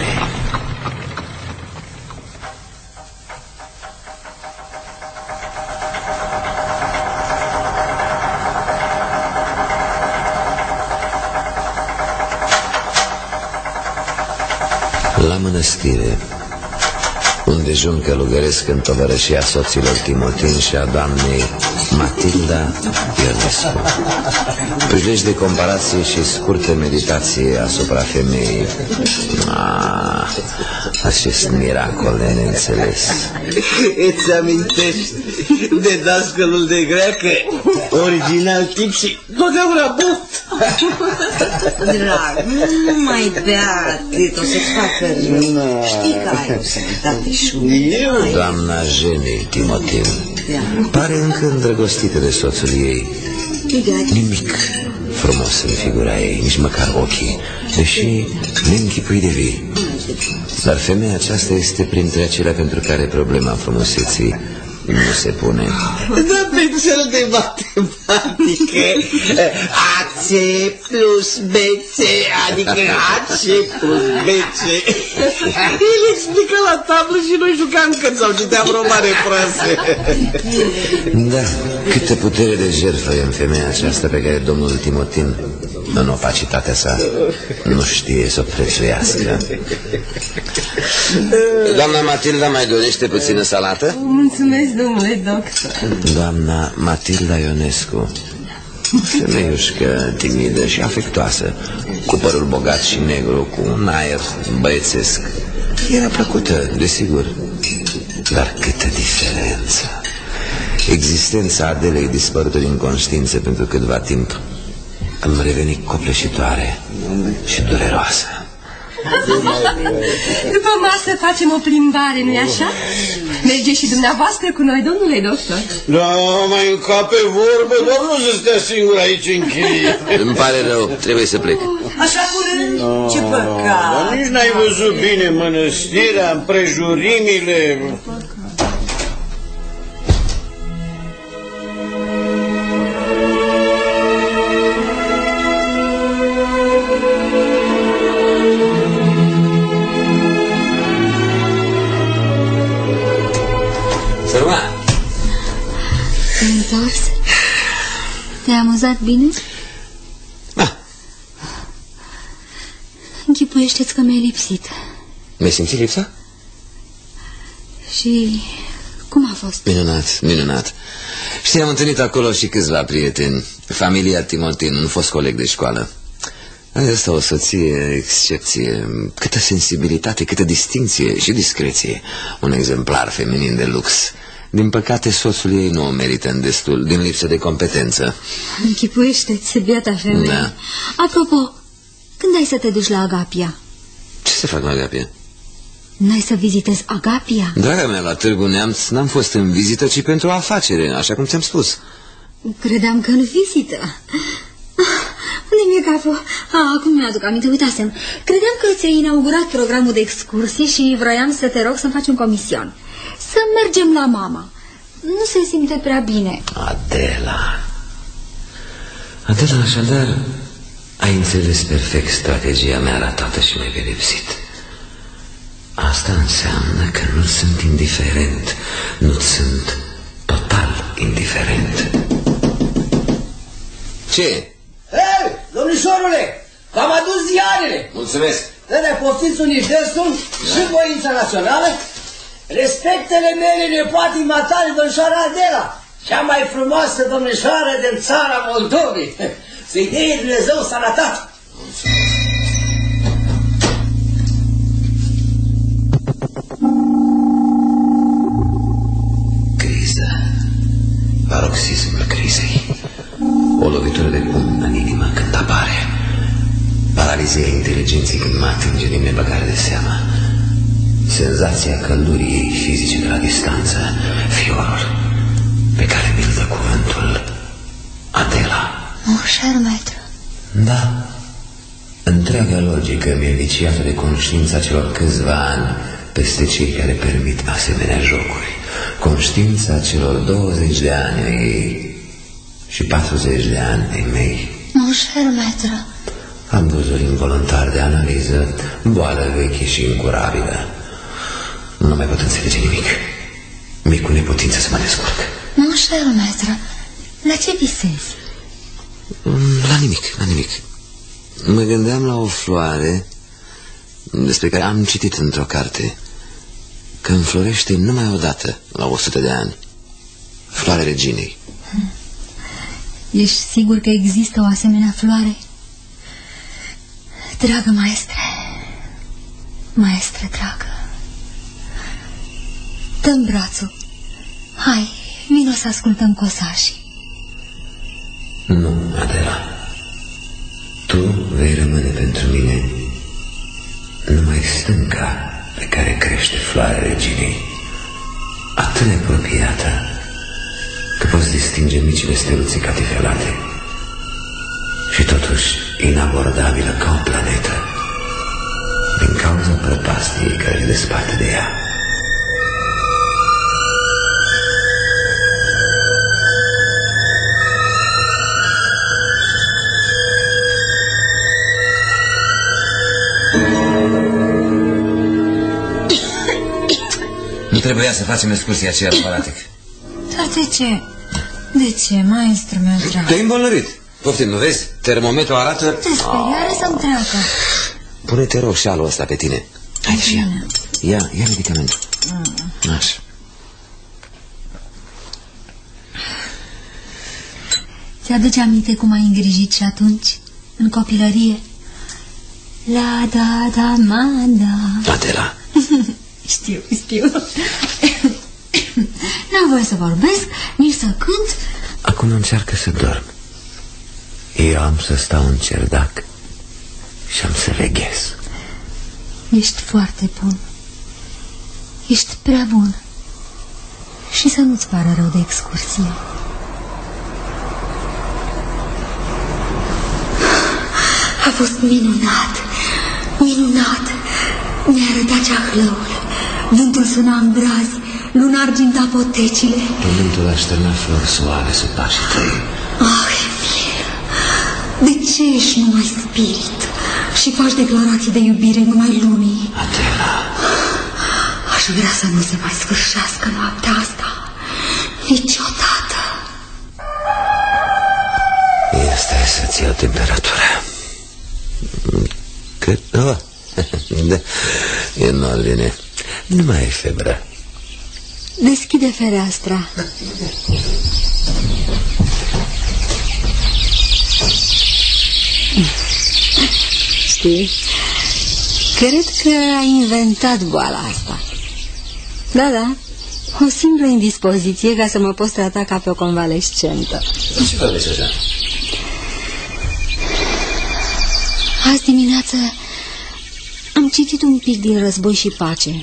La mănăstire, unde jun călugăresc în tovărășia soților Timotin și a doamnei Matilda Ionescu. Privești de comparație și scurte meditație asupra femeii. Acest miracol de neînțeles. Îți amintești de dascălul de greacă? Original tip și totdeauna buf! Drag, nu mai bea atât, o să-ți facă rău. No. Știi că ai o sănătate șură. Doamna Jenny Timotin pare încă îndrăgostită de soțul ei. Nimic frumos în figura ei, nici măcar ochii, deși neînchipui de vii. Dar femeia aceasta este printre acelea pentru care problema frumuseții nu se pune. Dar pe cel de matematică, AC plus BC, adică AC plus BC. El explică la tablă și noi jucam când sau citeam romane proaste. Da, câtă putere de jertfă e în femeia aceasta pe care domnul Timotin, în opacitatea sa, nu știe să o prețuiască. Doamna Matilda mai dorește puțină salată? Mulțumesc, domnule doctor. Doamna Matilda Ionescu, femeiușcă, timidă și afectoasă, cu părul bogat și negru, cu un aer băiețesc. Era plăcută, desigur, dar câtă diferență! Existența Adelei dispărută din conștiință pentru câtva timp îmi reveni copleșitoare și dureroasă. După masă facem o plimbare, nu-i așa? Mergeți și dumneavoastră cu noi, domnule doctor. Da, mai încă pe vorbă, doar nu să stea singur aici închiriat. Îmi pare rău, trebuie să plec. Așa curând? Ce păcat. Dar nici n-ai văzut bine mănăstirea, împrejurimile. Te-ai amuzat bine? Da. Închipuiește-ți că mi-ai lipsit. Mi-ai simțit lipsa? Și cum a fost? Minunat, minunat. Știi, am întâlnit acolo și câțiva prieteni. Familia Timotin, un fost coleg de școală. Asta o soție, excepție. Câtă sensibilitate, câtă distinție și discreție. Un exemplar feminin de lux. Din păcate, soțul ei nu o merită în destul, din lipsă de competență. Închipuiește-ți, biata femeie. Da. Apropo, când ai să te duci la Agapia? Ce să fac la Agapia? N-ai să vizitezi Agapia? Draga mea, la Târgu Neamț n-am fost în vizită, ci pentru o afacere, așa cum ți-am spus. Credeam că în vizită. Unde-mi e capul? Acum mi-aduc aminte, uitasem. Credeam că ți-ai inaugurat programul de excursii și vroiam să te rog să-mi faci un comision. Să mergem la mama. Nu se simte prea bine. Adela. Adela, așadar, ai înțeles perfect strategia mea ratată și mai pedepsit. Asta înseamnă că nu sunt indiferent. Nu sunt total indiferent. Ce? Hei, domnișorule, v-am adus ziarele. Mulțumesc. Să ne poftiți Universul și Voința Națională. Respectele mele nepoatii matale, domnișoara Adela, cea mai frumoasă domnișoară din țara Moldovei. Să-i dea Dumnezeu sănătate. Criza, paroxismul crizei, o lovitură de pumn în inimă când apare, paralizia inteligenței când mă atinge din nebăgare de seamă, senzația căldurii ei fizice de la distanță, fiorul pe care mi-l dă cuvântul Adela. Un șermetru. Da. Întreaga logică mi-e viciată de conștiința celor câțiva ani peste cei care permit asemenea jocuri. Conștiința celor 20 de ani ai ei și 40 de ani ai mei. Un șermetru. Abuzul involuntar de analiză, boală veche și incurabilă. Nu mai pot înțelege nimic. Mi-e cu neputință să mă descurc. Nu știu, maestră. La ce visezi? La nimic, la nimic. Mă gândeam la o floare despre care am citit într-o carte că înflorește numai odată la 100 de ani. Floarea reginei. Ești sigur că există o asemenea floare? Dragă maestre, maestre dragă, dă-mi brațul. Hai, vino să ascultăm cosașii. Nu, Adela. Tu vei rămâne pentru mine numai stânca pe care crește floarea reginei, atât de apropiată că poți distinge micile steluțe catifelate și totuși inabordabilă ca o planetă din cauza prăpastiei care se desparte de ea. trebuia să facem excursia aceea la Văratec. Dar de ce? De ce, maestru meu drag? Te-ai îmbolnăvit. Poftim, nu vezi? Termometrul arată... Te speriare să-mi treacă. Pune-te rog șalul ăsta pe tine. Hai și ia. Ia medicamentul. Așa. Ți-aduce aminte cum ai îngrijit și atunci, în copilărie? La, da, da, ma, da. Adela. Știu. N-am voie să vorbesc, nici să cânt. Acum încearcă să dorm. Eu am să stau în cerdac și am să veghez. Ești foarte bun. Ești prea bun. Și să nu-ți pară rău de excursie. A fost minunat, minunat. Ne-a arătat ceahlăul. Vântul suna în brazi, luna arginta potecile. Pământul a șternat flori suave sub pașii tăi. Ah, Emil, de ce ești numai spirit și faci declarații de iubire numai lumii? Adela, aș vrea să nu se mai sfârșească noaptea asta niciodată. Este să-ți iau temperatura. Cât? Oh. Da, e în ordine. Nu mai e febră. Deschide fereastra. Știi, cred că ai inventat boala asta. Da, da, o singură indispoziție ca să mă poți trata ca pe o convalescentă. Nu știu că așa. Azi dimineață am citit un pic din Război și Pace.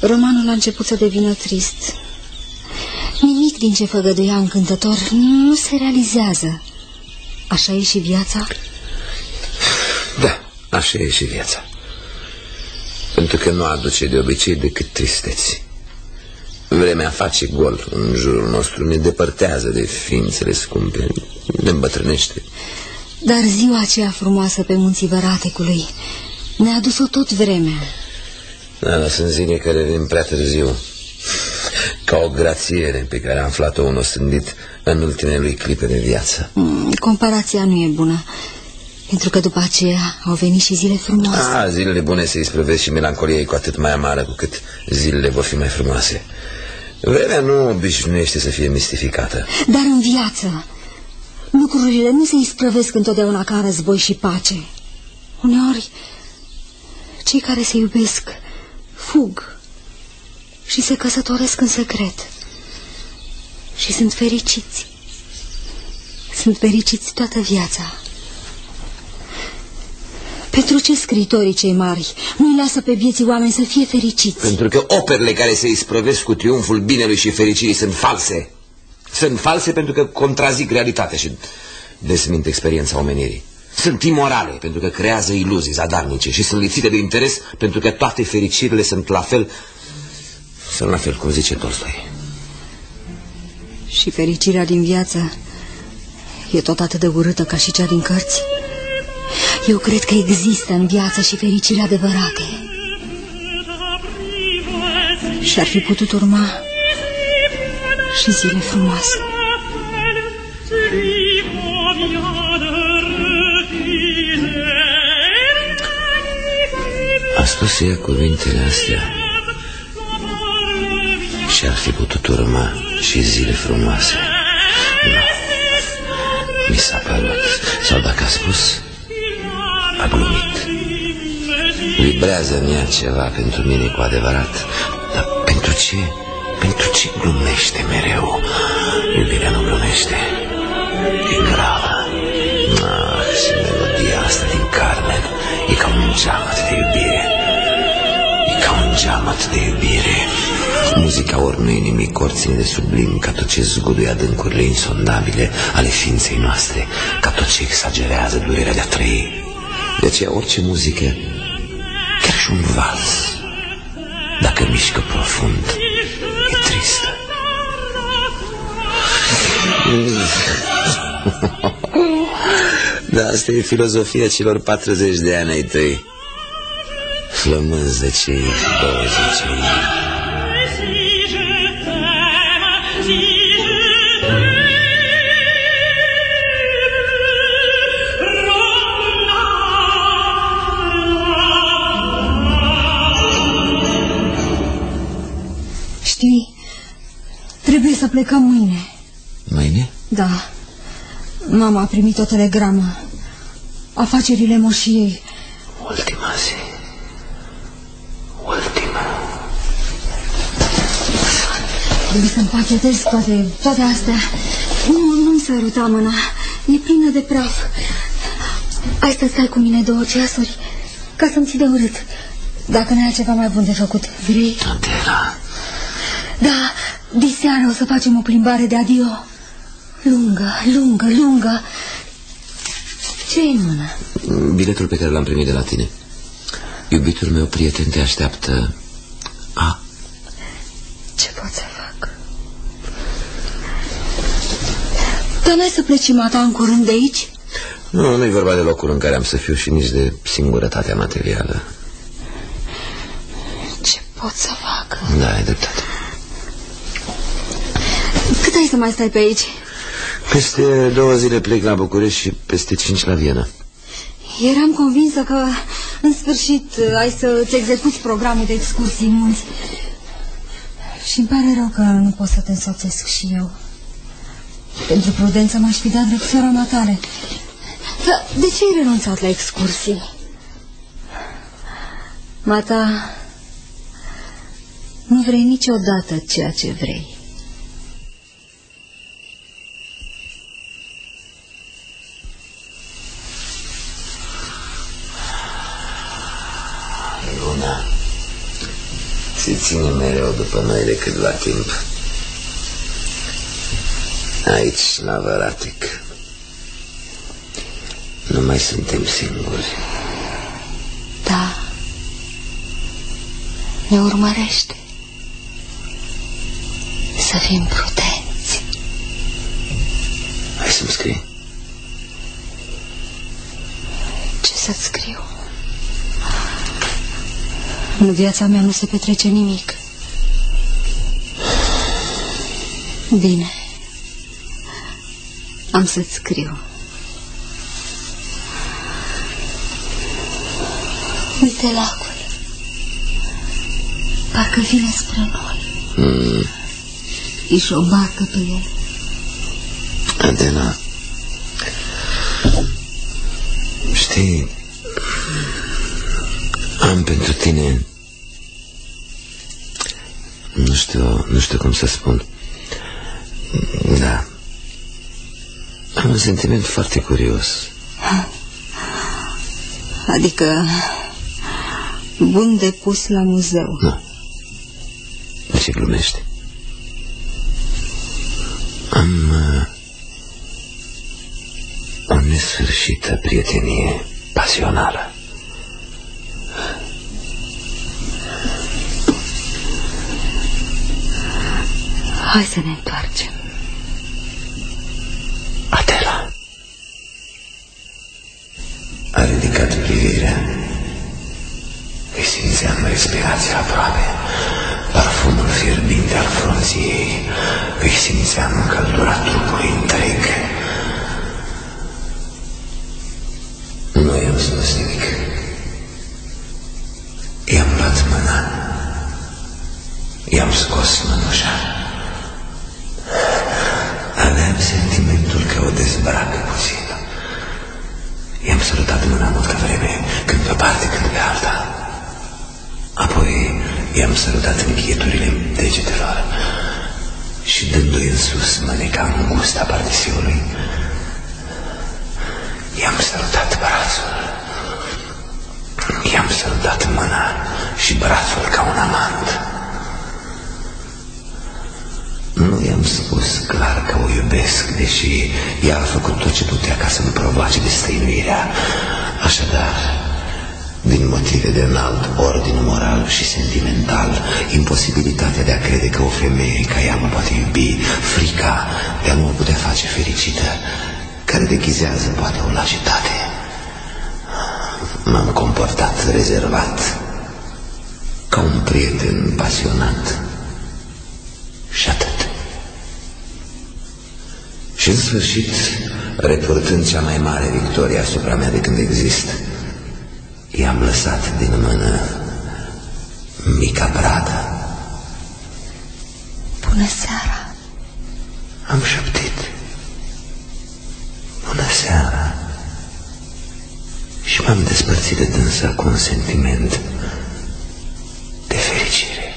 Romanul a început să devină trist. Nimic din ce făgăduia încântător nu se realizează. Așa e și viața? Da, așa e și viața. Pentru că nu aduce de obicei decât tristeți. Vremea face gol în jurul nostru, ne depărtează de ființele scumpe, ne îmbătrânește. Dar ziua aceea frumoasă pe munții Văratecului ne-a adus-o tot vremea. Da, sunt zile care vin prea târziu, ca o grațiere pe care a aflat-o un osândit în ultimele lui clipe de viață. Comparația nu e bună, pentru că după aceea au venit și zile frumoase. A, zilele bune se isprăvesc și melancolia e cu atât mai amară cu cât zilele vor fi mai frumoase. Vremea nu obișnuiește să fie mistificată. Dar în viață lucrurile nu se isprăvesc întotdeauna ca în Război și Pace. Uneori, cei care se iubesc fug și se căsătoresc în secret. Și sunt fericiți. Sunt fericiți toată viața. Pentru ce scriitorii cei mari nu-i lasă pe vieții oameni să fie fericiți? Pentru că operele care se isprăvesc cu triumful binelui și fericirii sunt false. Sunt false pentru că contrazic realitatea și desmint experiența omenirii. Sunt imorale pentru că creează iluzii zadarnice și sunt lipsite de interes pentru că toate fericirile sunt la fel, cum zice Tolstoi. Și fericirea din viață e tot atât de urâtă ca și cea din cărți. Eu cred că există în viață și fericire adevărate. Și ar fi putut urma și zile frumoase. A spus să ia cuvintele astea și ar fi putut urma și zile frumoase. Nu, mi s-a părut. Sau dacă a spus, a glumit. Vibrează în ea ceva pentru mine cu adevărat. Dar pentru ce? Pentru ce glumește mereu? Iubirea nu glumește. E gravă. Ah, și melodia asta din Carmen e ca un geamăt de iubire. E ca un geamăt de iubire. Muzica ori nu e nimic, ori ține de sublim, ca tot ce zguduie adâncurile insondabile ale ființei noastre, ca tot ce exagerează durerea de a trăi. De aceea orice muzică, chiar și un vals, dacă mișcă profund, tristă. Da, asta e filozofia celor 40 de ani ai tăi. flămânză cei 20 ani. Știi, trebuie să plecăm mâine. Mâine? Da. Mama a primit o telegramă. Afacerile moșiei. Ultima zi. Ultima. Trebuie să împachetez toate astea. Nu-mi săruta mâna. E plină de praf. Hai să stai cu mine 2 ceasuri, ca să-mi ții de urât. Dacă n-ai ceva mai bun de făcut, vrei? Adela. Da, diseară o să facem o plimbare de adio. Lungă, lungă, lungă. Ce-i în mână? Biletul pe care l-am primit de la tine. Iubitul meu prieten te așteaptă. A? Ce pot să fac? Dar n-ai să pleci, mata, în curând de aici? Nu, nu-i vorba de locul în care am să fiu și nici de singurătatea materială. Ce pot să fac? Da, ai dreptate. Cât ai să mai stai pe aici? Peste 2 zile plec la București și peste 5 la Viena. Eram convinsă că, în sfârșit, ai să-ți execuți programul de excursii în munți. Și-mi pare rău că nu pot să te însoțesc și eu. Pentru prudență m-aș fi dat drept sora matale. Dar de ce ai renunțat la excursii? Mata, nu vrei niciodată ceea ce vrei. Se ține mereu după noi decât la timp. Aici, la Văratec, nu mai suntem singuri. Da. Ne urmărește. Să fim prudenți. Hai să-mi scrii. Ce să-ți scriu? În viața mea nu se petrece nimic. Bine. Am să-ți scriu. Uite lacul. Parcă vine spre noi. Ești o barcă pe el. Adela. Știi, am pentru tine... Nu știu cum să spun. Da. Am un sentiment foarte curios. Adică bun de pus la muzeu. Nu. De ce glumești? Am o nesfârșită prietenie pasională. Hai să ne întoarcem. Adela. A ridicat privirea. Îi simțeam respirația aproape, parfumul fierbinte al frunții ei. Îi simțeam căldura trupului întreg. Nu i-am spus nimic. I-am luat mâna. I-am scos mânușa. Aveam sentimentul că o dezbracă puțin. I-am sărutat mâna multă vreme, când pe o parte, când pe alta. Apoi i-am sărutat încheieturile degetelor și, dându-i în sus mâneca îngustă a pardesiului, i-am sărutat brațul. I-am sărutat mâna și brațul ca un amant. Nu i-am spus clar că o iubesc, deși ea a făcut tot ce putea ca să-mi provoace destăinuirea. Așadar, din motive de înalt ordin moral și sentimental, imposibilitatea de a crede că o femeie ca ea mă poate iubi, frica de a nu o putea face fericită, care deghizează poate o lașitate, m-am comportat rezervat, ca un prieten pasionat. Și atât. Și în sfârșit, repurtând cea mai mare victorie asupra mea de când exist, i-am lăsat din mână mica bradă. Bună seara! Am șoptit. Bună seara. Și m-am despărțit de dânsa cu un sentiment de fericire,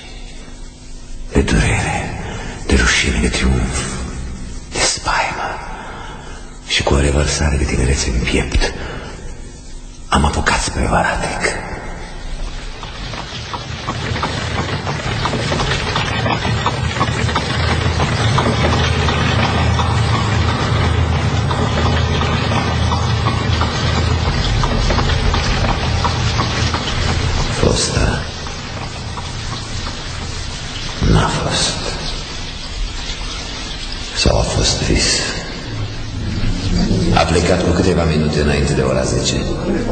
de durere, de rușine, de triumf, de spaimă. Și cu o revărsare de tinerețe în piept, am apucat spre Văratec. Fosta n-a fost, sau a fost vis. A plecat cu câteva minute înainte de ora 10.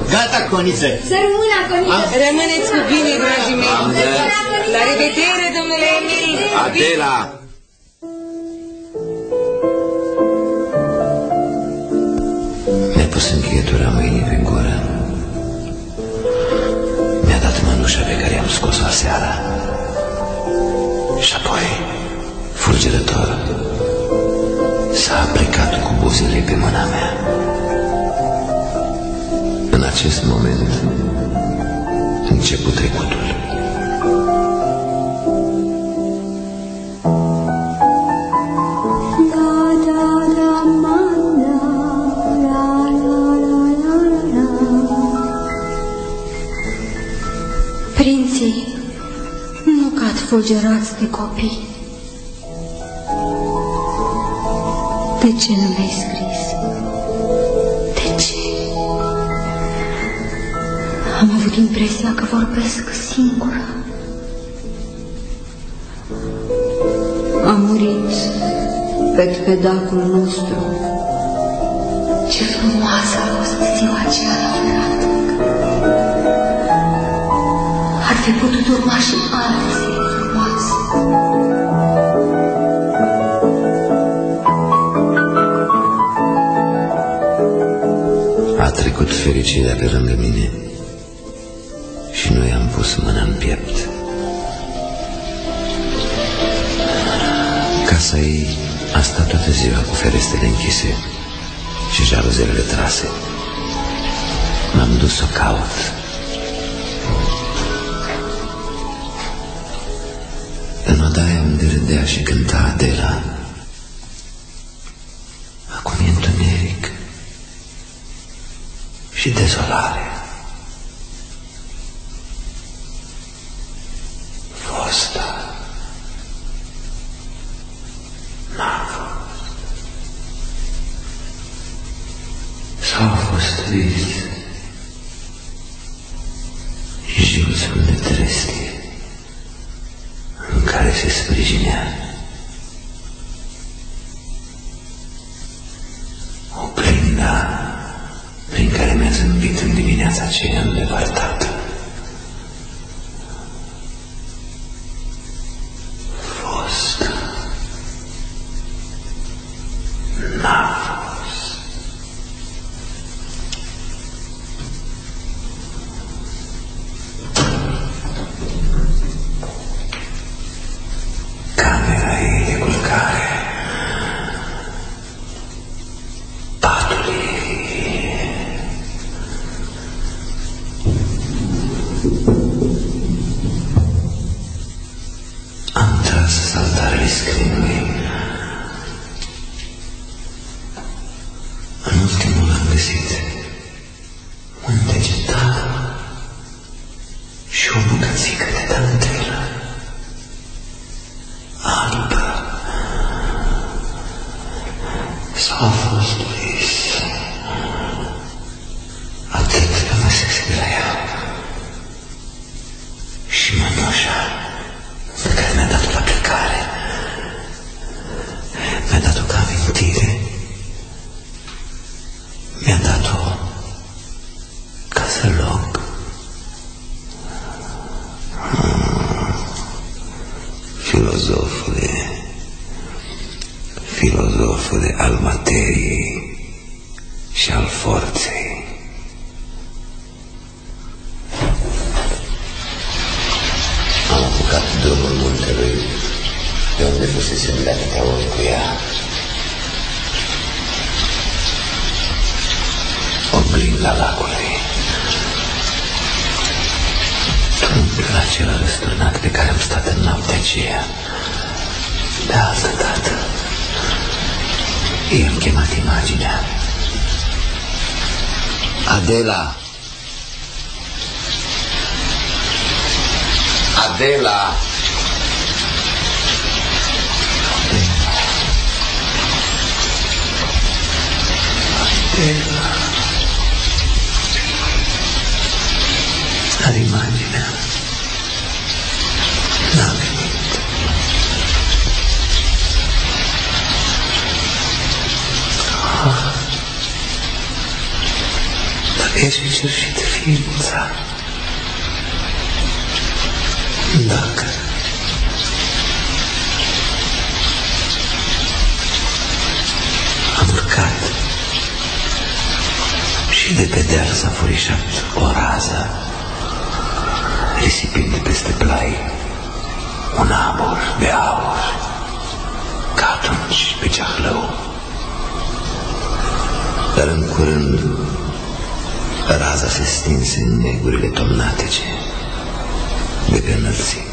Gata, Coniță! Să rămână, Coniță! Rămâneți cu bine, dragii mei! La revedere, domnule Emil! Adela! Mi-a pus încheietura mâinii pe gură. Mănușa pe care i-am scos-o aseara. Și apoi, fulgerător, s-a aplecat cu buzele pe mâna mea. În acest moment început trecutul. Fulgerați de copii. De ce nu mi-ai scris? De ce? Am avut impresia că vorbesc singură. A murit pe pedacul nostru. Ce frumoasă a fost ziua aceea la Văratec. Ar fi putut urma și alții. A trecut fericirea pe lângă mine și noi am pus mâna în piept. Casa ei a stat toată ziua cu ferestrele închise și jaluzelele trase. M-am dus să o caut. Râdea și cânta Adela. Acum e întuneric și dezolare. Fosta n-a fost. Sau a fost vis. Jilțul de trestie care se sprijinea. O plinda prin care mi-a zâmbit în dimineața aceea îndepărtată. Fost. N-a fost. Să loc. filozofule al materiei și al forței. Am apucat drumul muntelui de unde fusesem de atâtea ori cu ea. Oglinda lacului, trâmplul acela răsturnat pe care am stat în noaptea aceea. De altă dată i-am chemat imaginea. Adela! Adela! Adela! Dar imaginea n-a venit. Ah, dar ești în sfârșit ființa. Dacă am urcat și de pe deal s-a furișat o rază, risipind de peste plai un abur de aur, ca atunci pe ceahlău. Dar în curând raza se stinse în negurile tomnatece de pe înălțime.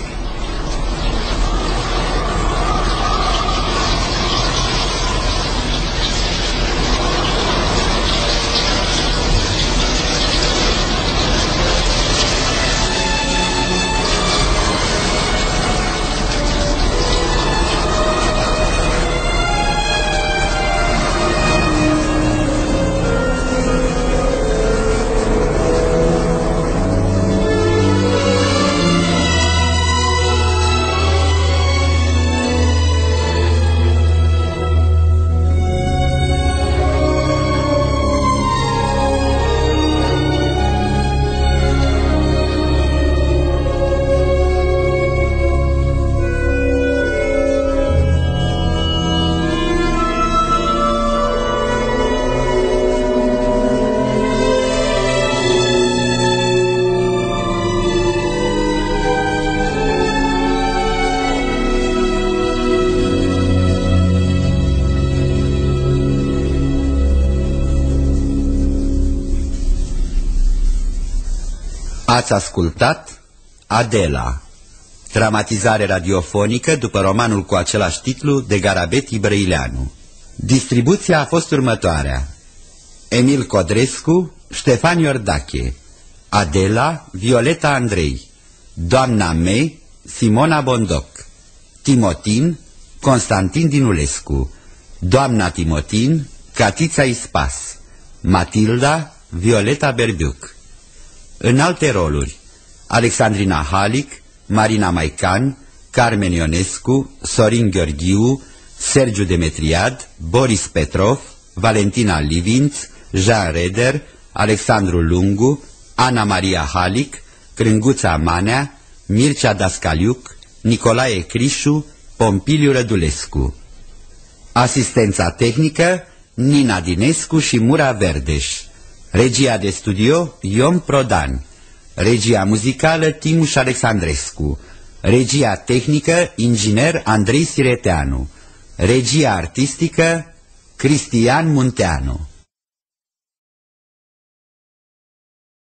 Ați ascultat Adela, dramatizare radiofonică după romanul cu același titlu de Garabet Ibrăileanu. Distribuția a fost următoarea: Emil Codrescu, Ștefan Iordache; Adela, Violeta Andrei; Doamna Me, Simona Bondoc; Timotin, Constantin Dinulescu; Doamna Timotin, Catița Ispas; Matilda, Violeta Berbiuc. În alte roluri: Alexandrina Halic, Marina Maican, Carmen Ionescu, Sorin Gheorghiu, Sergiu Demetriad, Boris Petrov, Valentina Livinț, Jean Reder, Alexandru Lungu, Ana Maria Halic, Crânguța Manea, Mircea Dascaliuc, Nicolae Crișu, Pompiliu Rădulescu. Asistența tehnică: Nina Dinescu și Mura Verdeș. Regia de studio: Ion Prodan. Regia muzicală: Timuș Alexandrescu. Regia tehnică: inginer Andrei Sireteanu. Regia artistică: Cristian Munteanu.